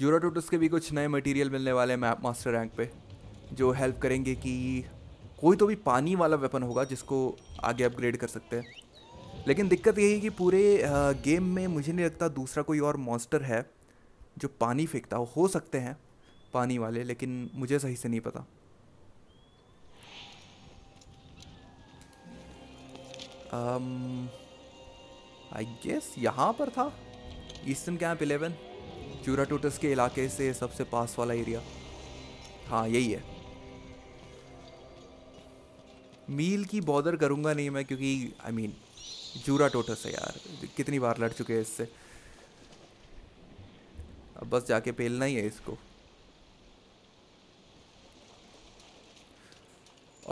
ज़ोरा टूटस के भी कुछ नए मटेरियल मिलने वाले हैं मैप मास्टर रैंक पे, जो हेल्प करेंगे कि कोई तो भी पानी वाला वेपन होगा जिसको आगे अपग्रेड कर सकते हैं। लेकिन दिक्कत यही है कि पूरे गेम में मुझे नहीं लगता दूसरा कोई और मॉन्स्टर है जो पानी फेंकता हो। हो सकते हैं पानी वाले, लेकिन मुझे सही से नहीं पता। आई गेस यहाँ पर था ईस्टर्न कैंप इलेवन, ज़ोरा टूटस के इलाके से सबसे पास वाला एरिया। हाँ यही है। मील की बॉदर करूँगा नहीं मैं, क्योंकि आई मीन ज़ोरा टूटस है यार, कितनी बार लड़ चुके हैं इससे, अब बस जाके पेलना ही है इसको।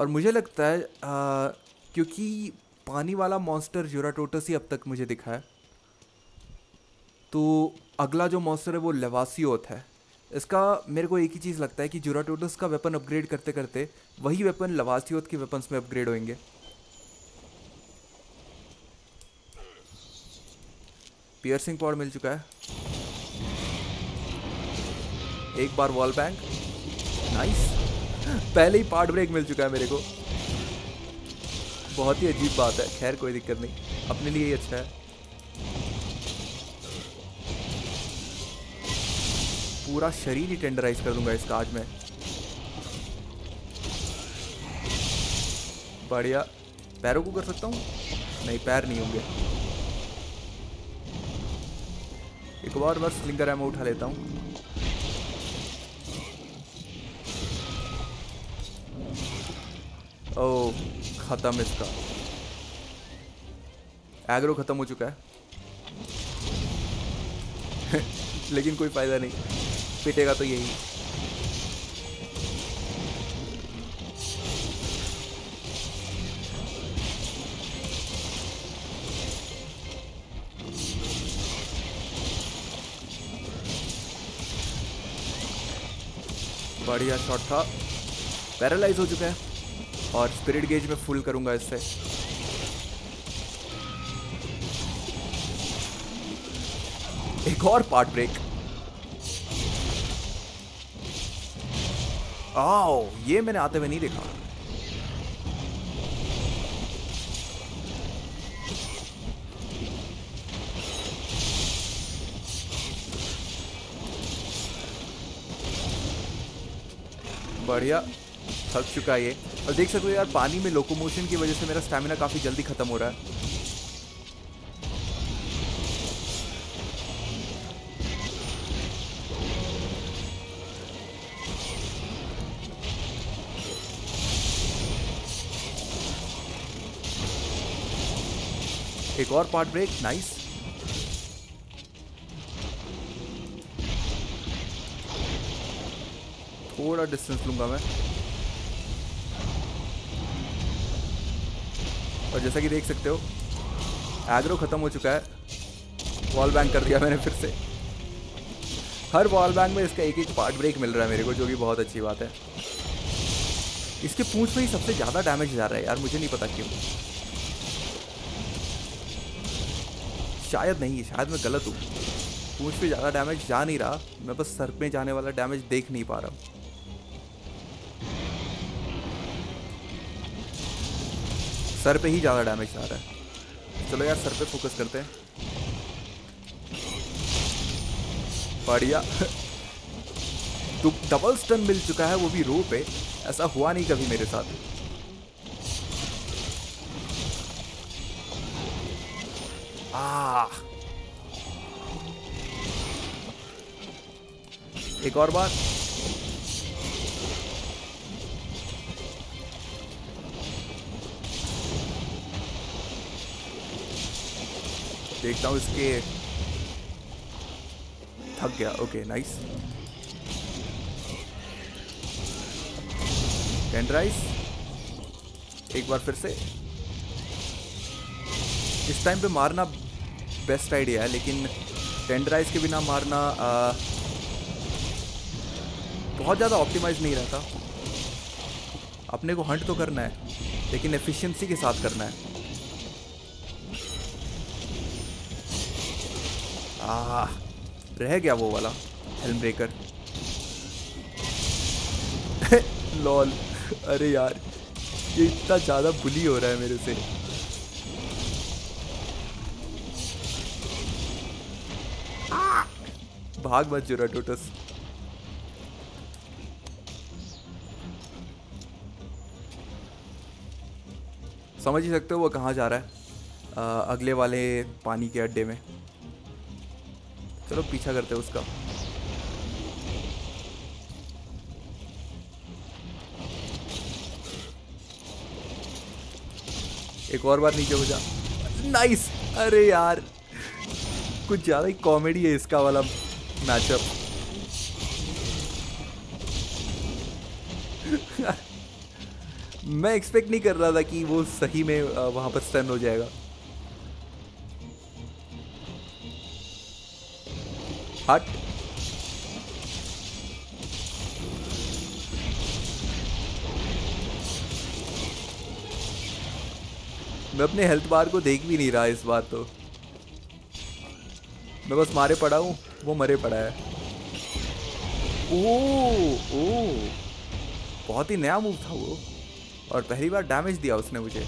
और मुझे लगता है आ, क्योंकि पानी वाला मॉन्स्टर ज़ोरा टूटस ही अब तक मुझे दिखा है, तो अगला जो मॉन्स्टर है वो लेवासियोथ है। इसका मेरे को एक ही चीज़ लगता है कि ज़ोरा टूटस का वेपन अपग्रेड करते करते वही वेपन लेवासियोथ के वेपन्स में अपग्रेड होंगे। पियर्सिंग पावर मिल चुका है, एक बार वॉल बैंग, नाइस। पहले ही पार्ट ब्रेक मिल चुका है मेरे को, बहुत ही अजीब बात है। खैर कोई दिक्कत नहीं, अपने लिए ही अच्छा है। पूरा शरीर ही टेंडराइज कर दूंगा इसका आज मैं। बढ़िया, पैरों को कर सकता हूँ? नहीं, पैर नहीं होंगे। एक बार बस स्लिंगर एमो उठा लेता हूँ। ओह खत्म, इसका एग्रो खत्म हो चुका है। लेकिन कोई फायदा नहीं, पिटेगा तो यही। बढ़िया शॉट था, पैरालाइज हो चुका है और स्पिरिट गेज में फुल करूंगा इससे। एक और पार्ट ब्रेक। आओ, ये मैंने आते हुए नहीं देखा। बढ़िया, थक चुका ये। और देख सकते हो यार, पानी में लोकोमोशन की वजह से मेरा स्टैमिना काफी जल्दी खत्म हो रहा है। एक और पार्ट ब्रेक, नाइस। थोड़ा डिस्टेंस लूंगा मैं। और जैसा कि देख सकते हो, एग्रो खत्म हो चुका है, वॉल बैंग कर दिया मैंने फिर से। हर वॉल बैंग में इसका एक एक पार्ट ब्रेक मिल रहा है मेरे को, जो कि बहुत अच्छी बात है। इसके पूंछ में ही सबसे ज़्यादा डैमेज जा रहा है यार, मुझे नहीं पता क्यों। शायद नहीं, शायद मैं गलत हूँ। पूंछ पे ज़्यादा डैमेज जा नहीं रहा, मैं बस सर पे जाने वाला डैमेज देख नहीं पा रहा हूँ। सर पे ही ज़्यादा डैमेज जा रहा है। चलो यार सर पे फोकस करते हैं। बढ़िया, तो डबल स्टन मिल चुका है, वो भी रो पे। ऐसा हुआ नहीं कभी मेरे साथ। आ, एक और बार। देखता हूँ इसके, थक गया। ओके नाइस, टेंडराइज एक बार फिर से। इस टाइम पे मारना बेस्ट आइडिया है, लेकिन टेंडराइज के बिना मारना आ, बहुत ज़्यादा ऑप्टिमाइज नहीं रहता। अपने को हंट तो करना है लेकिन एफिशिएंसी के साथ करना है। आ, रह गया वो वाला हेल्म ब्रेकर। लॉल, अरे यार ये इतना ज़्यादा बुली हो रहा है मेरे से। भाग मत जुराटोटस। समझ ही सकते हो वो कहाँ जा रहा है। आ, अगले वाले पानी के अड्डे में। चलो पीछा करते हैं उसका। एक और बार नीचे हो जा। नाइस। अरे यार कुछ ज़्यादा ही कॉमेडी है इसका वाला मैचअप। मैं एक्सपेक्ट नहीं कर रहा था कि वो सही में वहाँ पर स्टन हो जाएगा। हट। मैं अपने हेल्थ बार को देख भी नहीं रहा इस बार तो। मैं बस मारे पड़ा हूँ, वो मरे पड़ा है। ओह ओह, बहुत ही नया मूव था वो और पहली बार डैमेज दिया उसने मुझे।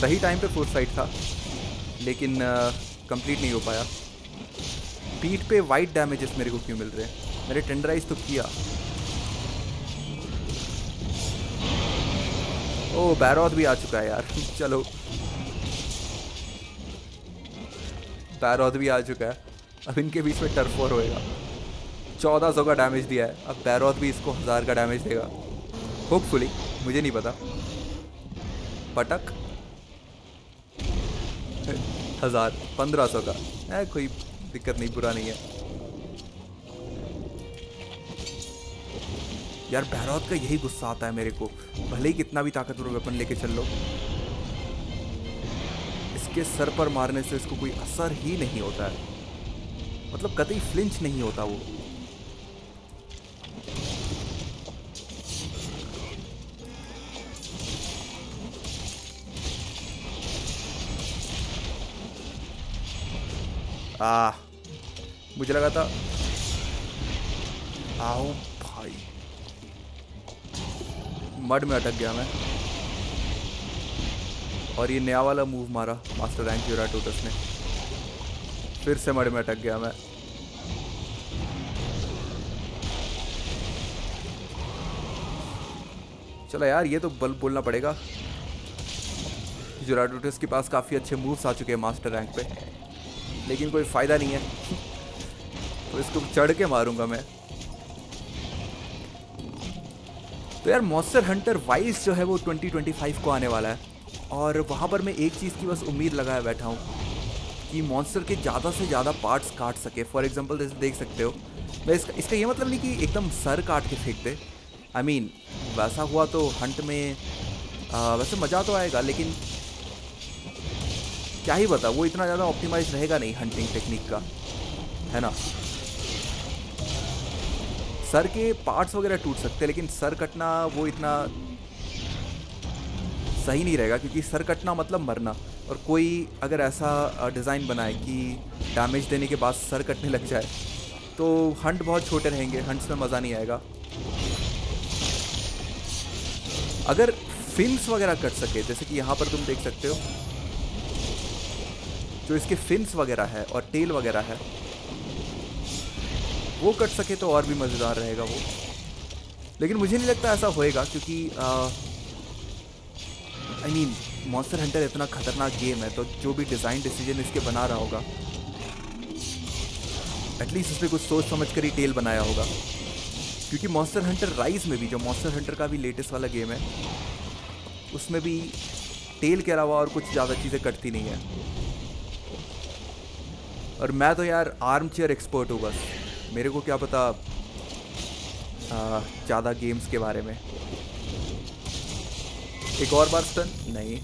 सही टाइम पे फोरसाइट था लेकिन कंप्लीट नहीं हो पाया। पीठ पे वाइट डैमेजेस मेरे को क्यों मिल रहे हैं? मैंने टेंडराइज तो किया। ओ बैरोथ भी आ चुका है यार। चलो बैरोथ भी आ चुका है। अब इनके बीच में टर्फ वॉर होएगा। चौदह सौ का डैमेज दिया है, अब बैरोथ भी इसको हज़ार का डैमेज देगा होपफुली, मुझे नहीं पता। पटक हज़ार पंद्रह सौ का है, कोई दिक्कत नहीं, बुरा नहीं है यार। बैरोथ का यही गुस्सा आता है मेरे को, भले ही कितना भी ताकतवर वेपन लेके चल लो, इसके सर पर मारने से इसको कोई असर ही नहीं होता है। मतलब कतई फ्लिंच नहीं होता वो। आ, मुझे लगा था। आओ भाई, मड में अटक गया मैं। और ये नया वाला मूव मारा मास्टर रैंक यूराटोटस ने, फिर से मड में अटक गया मैं। चलो यार ये तो बल बोलना पड़ेगा। यूराटोटस के पास काफ़ी अच्छे मूव्स आ चुके हैं मास्टर रैंक पे लेकिन कोई फ़ायदा नहीं है। तो इसको चढ़ के मारूंगा मैं। तो यार मॉन्स्टर हंटर वाइस जो है वो ट्वेंटी ट्वेंटी फाइव को आने वाला है और वहाँ पर मैं एक चीज़ की बस उम्मीद लगाए बैठा हूँ कि मॉन्स्टर के ज़्यादा से ज़्यादा पार्ट्स काट सके। फॉर एग्जांपल जैसे देख सकते हो मैं इसका इसका ये मतलब नहीं कि एकदम सर काट के फेंक दे। आई मीन वैसा हुआ तो हंट में आ, वैसे मज़ा तो आएगा लेकिन क्या ही बता, वो इतना ज़्यादा ऑप्टिमाइज रहेगा नहीं हंटिंग टेक्निक का, है ना। सर के पार्ट्स वगैरह टूट सकते हैं लेकिन सर कटना वो इतना सही नहीं रहेगा क्योंकि सर कटना मतलब मरना। और कोई अगर ऐसा डिज़ाइन बनाए कि डैमेज देने के बाद सर कटने लग जाए तो हंट बहुत छोटे रहेंगे, हंट्स में मज़ा नहीं आएगा। अगर फिन्स वगैरह कट सके जैसे कि यहाँ पर तुम देख सकते हो जो इसके फिन्स वगैरह है और टेल वगैरह है, वो कट सके तो और भी मज़ेदार रहेगा वो। लेकिन मुझे नहीं लगता ऐसा होएगा क्योंकि आई मीन मॉन्स्टर हंटर इतना खतरनाक गेम है तो जो भी डिज़ाइन डिसीजन इसके बना रहा होगा एटलीस्ट उसने कुछ सोच समझ कर ही टेल बनाया होगा। क्योंकि मॉन्स्टर हंटर राइज में भी, जो मॉन्स्टर हंटर का भी लेटेस्ट वाला गेम है, उसमें भी टेल के अलावा और कुछ ज़्यादा चीज़ें कटती नहीं है। और मैं तो यार आर्म चेयर एक्सपर्ट हूँ बस, मेरे को क्या पता ज़्यादा गेम्स के बारे में। एक और बार स्टन नहीं।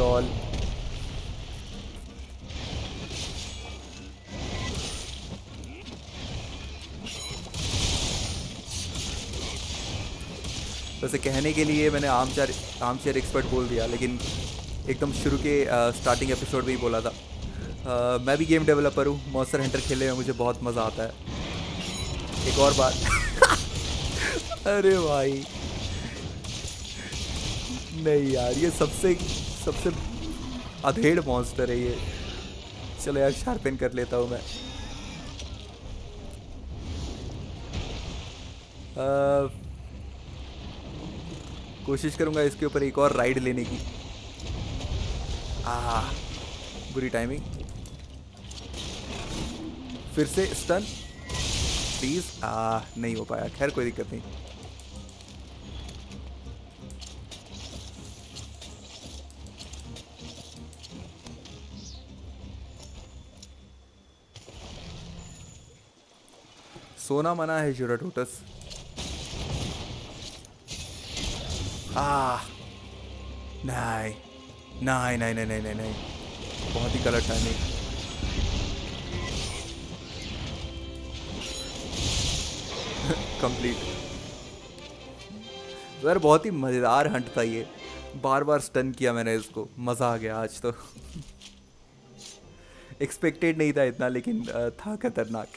lol. वैसे कहने के लिए मैंने आर्मचेयर आर्मचेयर एक्सपर्ट बोल दिया, लेकिन एकदम शुरू के आ, स्टार्टिंग एपिसोड में ही बोला था। आ, मैं भी गेम डेवलपर हूँ, मॉन्स्टर हंटर खेलने में मुझे बहुत मज़ा आता है। एक और बात अरे भाई नहीं यार, ये सबसे सबसे अधेड़ मॉन्स्टर है ये। चलो यार शार्पन कर लेता हूँ मैं। आ, कोशिश करूंगा इसके ऊपर एक और राइड लेने की। आ बुरी टाइमिंग। फिर से स्टन प्लीज। आ नहीं हो पाया, खैर कोई दिक्कत नहीं। सोना मना है जुरा टूटस। आ, नहीं नहीं नहीं नहीं नहीं नहीं, बहुत ही गलत टाइमिंग। कंप्लीट। यार बहुत ही मज़ेदार हंट था ये, बार बार स्टन किया मैंने इसको, मज़ा आ गया आज तो। एक्सपेक्टेड नहीं था इतना, लेकिन था खतरनाक।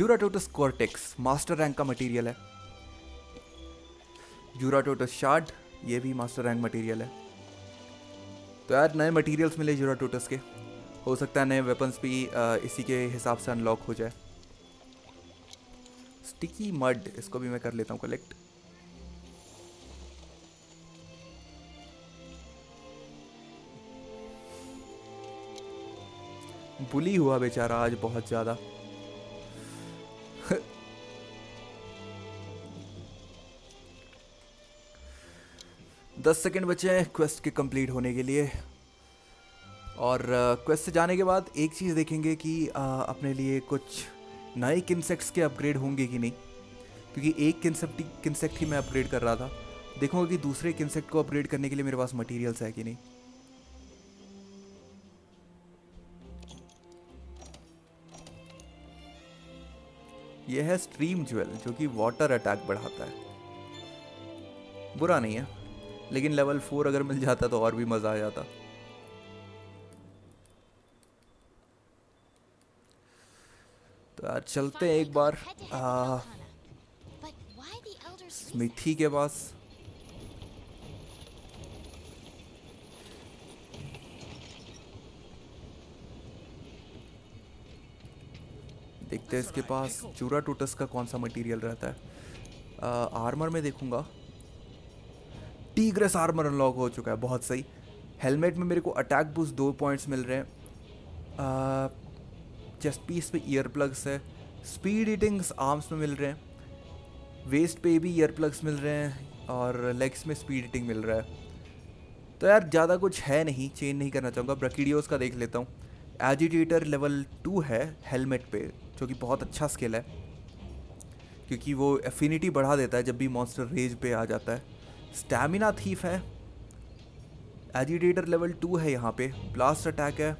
यूराटोटस कॉर्टेक्स मास्टर रैंक का मटेरियल है। यूराटोटस शार्ड, ये भी मास्टर रैंक मटेरियल है। तो यार नए मटेरियल्स मिले यूराटोटस के, हो सकता है नए वेपन्स भी इसी के हिसाब से अनलॉक हो जाए। स्टिकी मड, इसको भी मैं कर लेता हूँ कलेक्ट। बुली हुआ बेचारा आज बहुत ज़्यादा। दस सेकंड बचे हैं क्वेस्ट के कंप्लीट होने के लिए, और क्वेस्ट से जाने के बाद एक चीज़ देखेंगे कि आ, अपने लिए कुछ नए इंसेक्ट्स के अपग्रेड होंगे कि नहीं, क्योंकि एक इंसेक्ट इंसेक्ट ही मैं अपग्रेड कर रहा था। देखूंगा कि दूसरे इंसेक्ट को अपग्रेड करने के लिए मेरे पास मटेरियल्स है कि नहीं। यह है स्ट्रीम ज्वेल, जो कि वाटर अटैक बढ़ाता है, बुरा नहीं है, लेकिन लेवल फोर अगर मिल जाता तो और भी मज़ा आ जाता। तो यार चलते हैं एक बार आ, स्मिथी के पास। देखते हैं इसके पास यूराटोटस का कौन सा मटेरियल रहता है। आ, आर्मर में देखूंगा, टीग्रेस आर्मर अनलॉक हो चुका है, बहुत सही। हेलमेट में मेरे को अटैक बूस्ट दो पॉइंट्स मिल रहे हैं। चेस्ट पीस पे ईयर प्लग्स है, स्पीड ईटिंग्स आर्म्स में मिल रहे हैं, वेस्ट पे भी ईयर प्लग्स मिल रहे हैं, और लेग्स में स्पीड ईटिंग मिल रहा है। तो यार ज़्यादा कुछ है नहीं, चेंज नहीं करना चाहूँगा। ब्रैकिडियोस का देख लेता हूँ। एजिटेटर लेवल टू है हेलमेट पे, जो कि बहुत अच्छा स्किल है, क्योंकि वो एफिनिटी बढ़ा देता है जब भी मॉन्स्टर रेंज पे आ जाता है। स्टैमिना थीफ है, एजिटेटर लेवल टू है, यहाँ पे ब्लास्ट अटैक है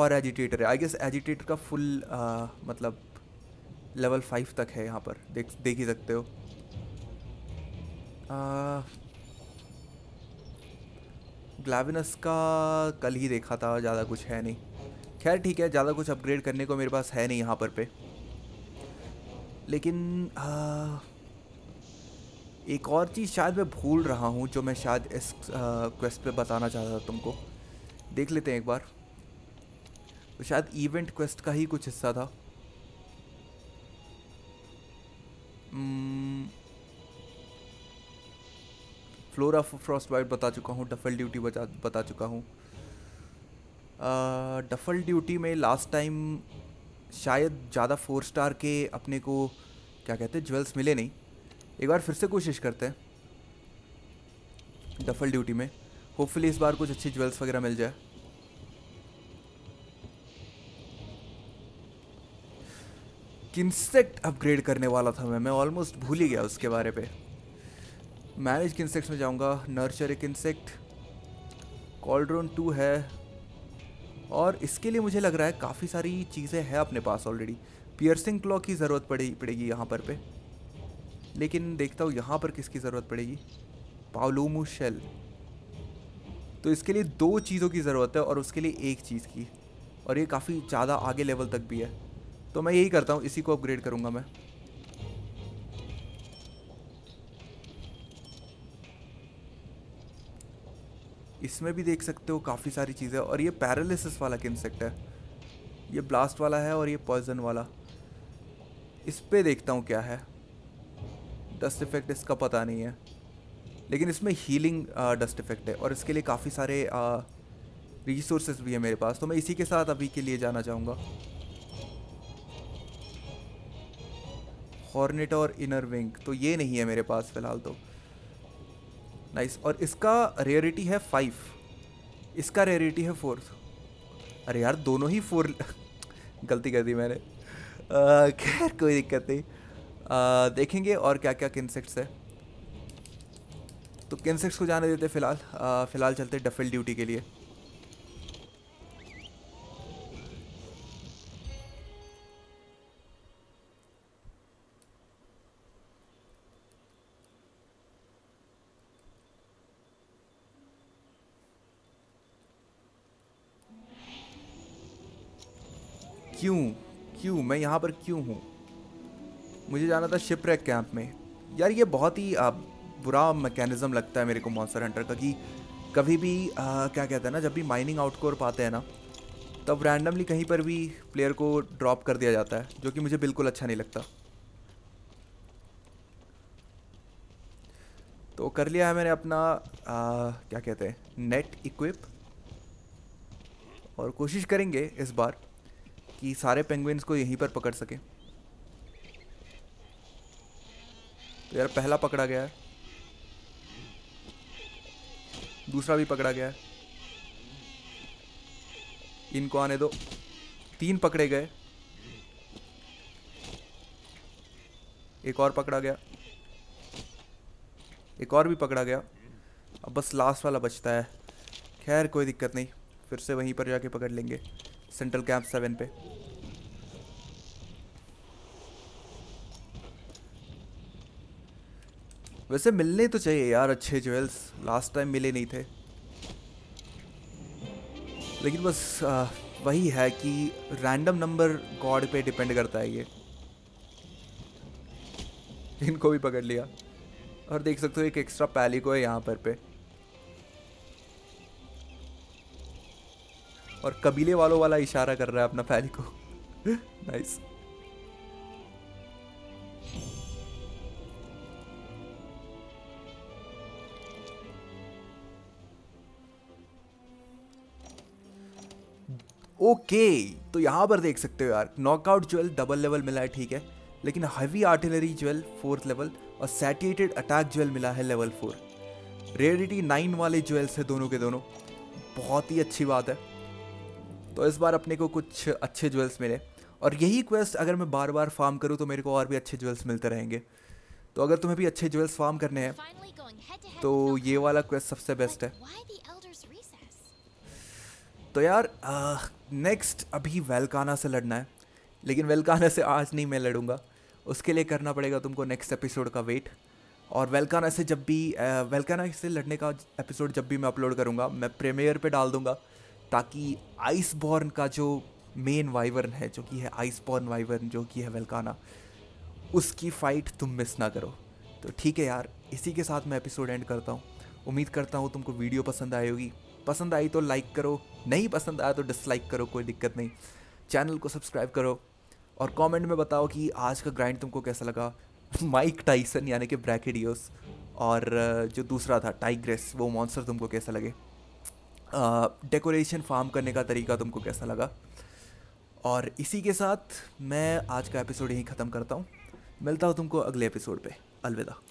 और एजिटेटर है। आई गेस एजिटेटर का फुल आ, मतलब लेवल फाइव तक है, यहाँ पर देख देख ही सकते हो। ग्लैविनस का कल ही देखा था, ज़्यादा कुछ है नहीं। खैर ठीक है, ज़्यादा कुछ अपग्रेड करने को मेरे पास है नहीं यहाँ पर पे, लेकिन आ, एक और चीज़ शायद मैं भूल रहा हूँ, जो मैं शायद इस क्वेस्ट पे बताना चाहता था तुमको। देख लेते हैं एक बार, तो शायद इवेंट क्वेस्ट का ही कुछ हिस्सा था। फ्लोरा फ्रॉस्टबाइट बता चुका हूँ, डफल ड्यूटी बता बता चुका हूँ। डफल ड्यूटी में लास्ट टाइम शायद ज़्यादा फोर स्टार के अपने को क्या कहते हैं ज्वेल्स मिले नहीं। एक बार फिर से कोशिश करते हैं डफल ड्यूटी में, होपफुली इस बार कुछ अच्छी ज्वेल्स वगैरह मिल जाए। इंसेक्ट अपग्रेड करने वाला था मैं मैं ऑलमोस्ट भूल ही गया उसके बारे पे। मैनेज इंसेक्ट्स में जाऊंगा, नर्चर एक इंसेक्ट, कॉल्ड्रॉन टू है, और इसके लिए मुझे लग रहा है काफ़ी सारी चीज़ें हैं अपने पास ऑलरेडी। पियर्सिंग क्लॉ की ज़रूरत पड़े पड़ेगी यहाँ पर पे, लेकिन देखता हूँ यहाँ पर किसकी ज़रूरत पड़ेगी। पावलोमू शेल, तो इसके लिए दो चीज़ों की ज़रूरत है और उसके लिए एक चीज़ की, और ये काफ़ी ज़्यादा आगे लेवल तक भी है। तो मैं यही करता हूँ, इसी को अपग्रेड करूँगा मैं। इसमें भी देख सकते हो काफ़ी सारी चीज़ें, और ये पैरालिसिस वाला इंसेक्ट है, ये ब्लास्ट वाला है और ये पॉइजन वाला। इस पर देखता हूँ क्या है। डस्ट इफेक्ट इसका पता नहीं है, लेकिन इसमें हीलिंग डस्ट इफेक्ट है और इसके लिए काफ़ी सारे रिसोर्सेज भी है मेरे पास। तो मैं इसी के साथ अभी के लिए जाना चाहूँगा। हॉर्नेट और इनर विंग, तो ये नहीं है मेरे पास फ़िलहाल तो। नाइस। और इसका रेयरिटी है फाइव, इसका रेयरिटी है फोर। अरे यार दोनों ही फोर गलती कर दी मैंने। खैर कोई दिक्कत नहीं। आ, देखेंगे और क्या क्या इंसेक्ट्स है, तो इंसेक्ट्स को जाने देते फ़िलहाल। फ़िलहाल चलते डफिल ड्यूटी के लिए। क्यों क्यों मैं यहाँ पर क्यों हूँ? मुझे जाना था शिपरेक कैंप में। यार ये बहुत ही आ, बुरा मैकेनिज़्म लगता है मेरे को मॉन्स्टर हंटर का, कि कभी भी आ, क्या कहते हैं ना, जब भी माइनिंग आउटकोर पाते हैं ना, तब रैंडमली कहीं पर भी प्लेयर को ड्रॉप कर दिया जाता है, जो कि मुझे बिल्कुल अच्छा नहीं लगता। तो कर लिया है मैंने अपना आ, क्या कहते हैं नेट इक्विप, और कोशिश करेंगे इस बार कि सारे पेंगुइन्स को यहीं पर पकड़ सके। तो यार पहला पकड़ा गया है, दूसरा भी पकड़ा गया है, इनको आने दो। तीन पकड़े गए, एक और पकड़ा गया, एक और भी पकड़ा गया। अब बस लास्ट वाला बचता है। खैर कोई दिक्कत नहीं, फिर से वहीं पर जाके पकड़ लेंगे सेंट्रल कैंप सेवन पे। वैसे मिलने तो चाहिए यार अच्छे ज्वेल्स, लास्ट टाइम मिले नहीं थे। लेकिन बस आ, वही है कि रैंडम नंबर गॉड पे डिपेंड करता है ये। इनको भी पकड़ लिया, और देख सकते हो एक एक्स्ट्रा पैलिको है यहाँ पर पे। और कबीले वालों वाला इशारा कर रहा है अपना पैलिको। नाइस। ओके okay, तो यहाँ पर देख सकते हो यार नॉकआउट ज्वेल डबल लेवल मिला है, ठीक है, लेकिन heavy artillery jewel fourth level और सैटिएटेड अटैक ज्वेल मिला है लेवल फोर। रेयरिटी नाइन वाले ज्वेल्स है दोनों के दोनों, बहुत ही अच्छी बात है। तो इस बार अपने को कुछ अच्छे ज्वेल्स मिले, और यही क्वेस्ट अगर मैं बार बार फार्म करूँ तो मेरे को और भी अच्छे ज्वेल्स मिलते रहेंगे। तो अगर तुम्हें भी अच्छे ज्वेल्स फार्म करने हैं तो ये वाला क्वेस्ट सबसे बेस्ट है। तो यार नेक्स्ट अभी वेलकाना से लड़ना है, लेकिन वेलकाना से आज नहीं मैं लड़ूंगा, उसके लिए करना पड़ेगा तुमको नेक्स्ट एपिसोड का वेट। और वेलकाना से जब भी वेलकाना से लड़ने का एपिसोड जब भी मैं अपलोड करूंगा मैं प्रीमियर पे डाल दूंगा, ताकि आइसबॉर्न का जो मेन वाइवर्न है, जो कि है आइसबॉर्न वाइवर्न, जो कि है वेलकाना, उसकी फ़ाइट तुम मिस ना करो। तो ठीक है यार, इसी के साथ मैं एपिसोड एंड करता हूँ। उम्मीद करता हूँ तुमको वीडियो पसंद आई होगी। पसंद आई तो लाइक करो, नहीं पसंद आया तो डिसलाइक करो, कोई दिक्कत नहीं। चैनल को सब्सक्राइब करो और कमेंट में बताओ कि आज का ग्राइंड तुमको कैसा लगा। माइक टाइसन यानी कि ब्रैकिडियोस और जो दूसरा था टाइग्रेस, वो मॉन्स्टर तुमको कैसा लगे। डेकोरेशन फार्म करने का तरीका तुमको कैसा लगा। और इसी के साथ मैं आज का एपिसोड यहीं ख़त्म करता हूँ। मिलता हूँ तुमको अगले एपिसोड पर। अलविदा।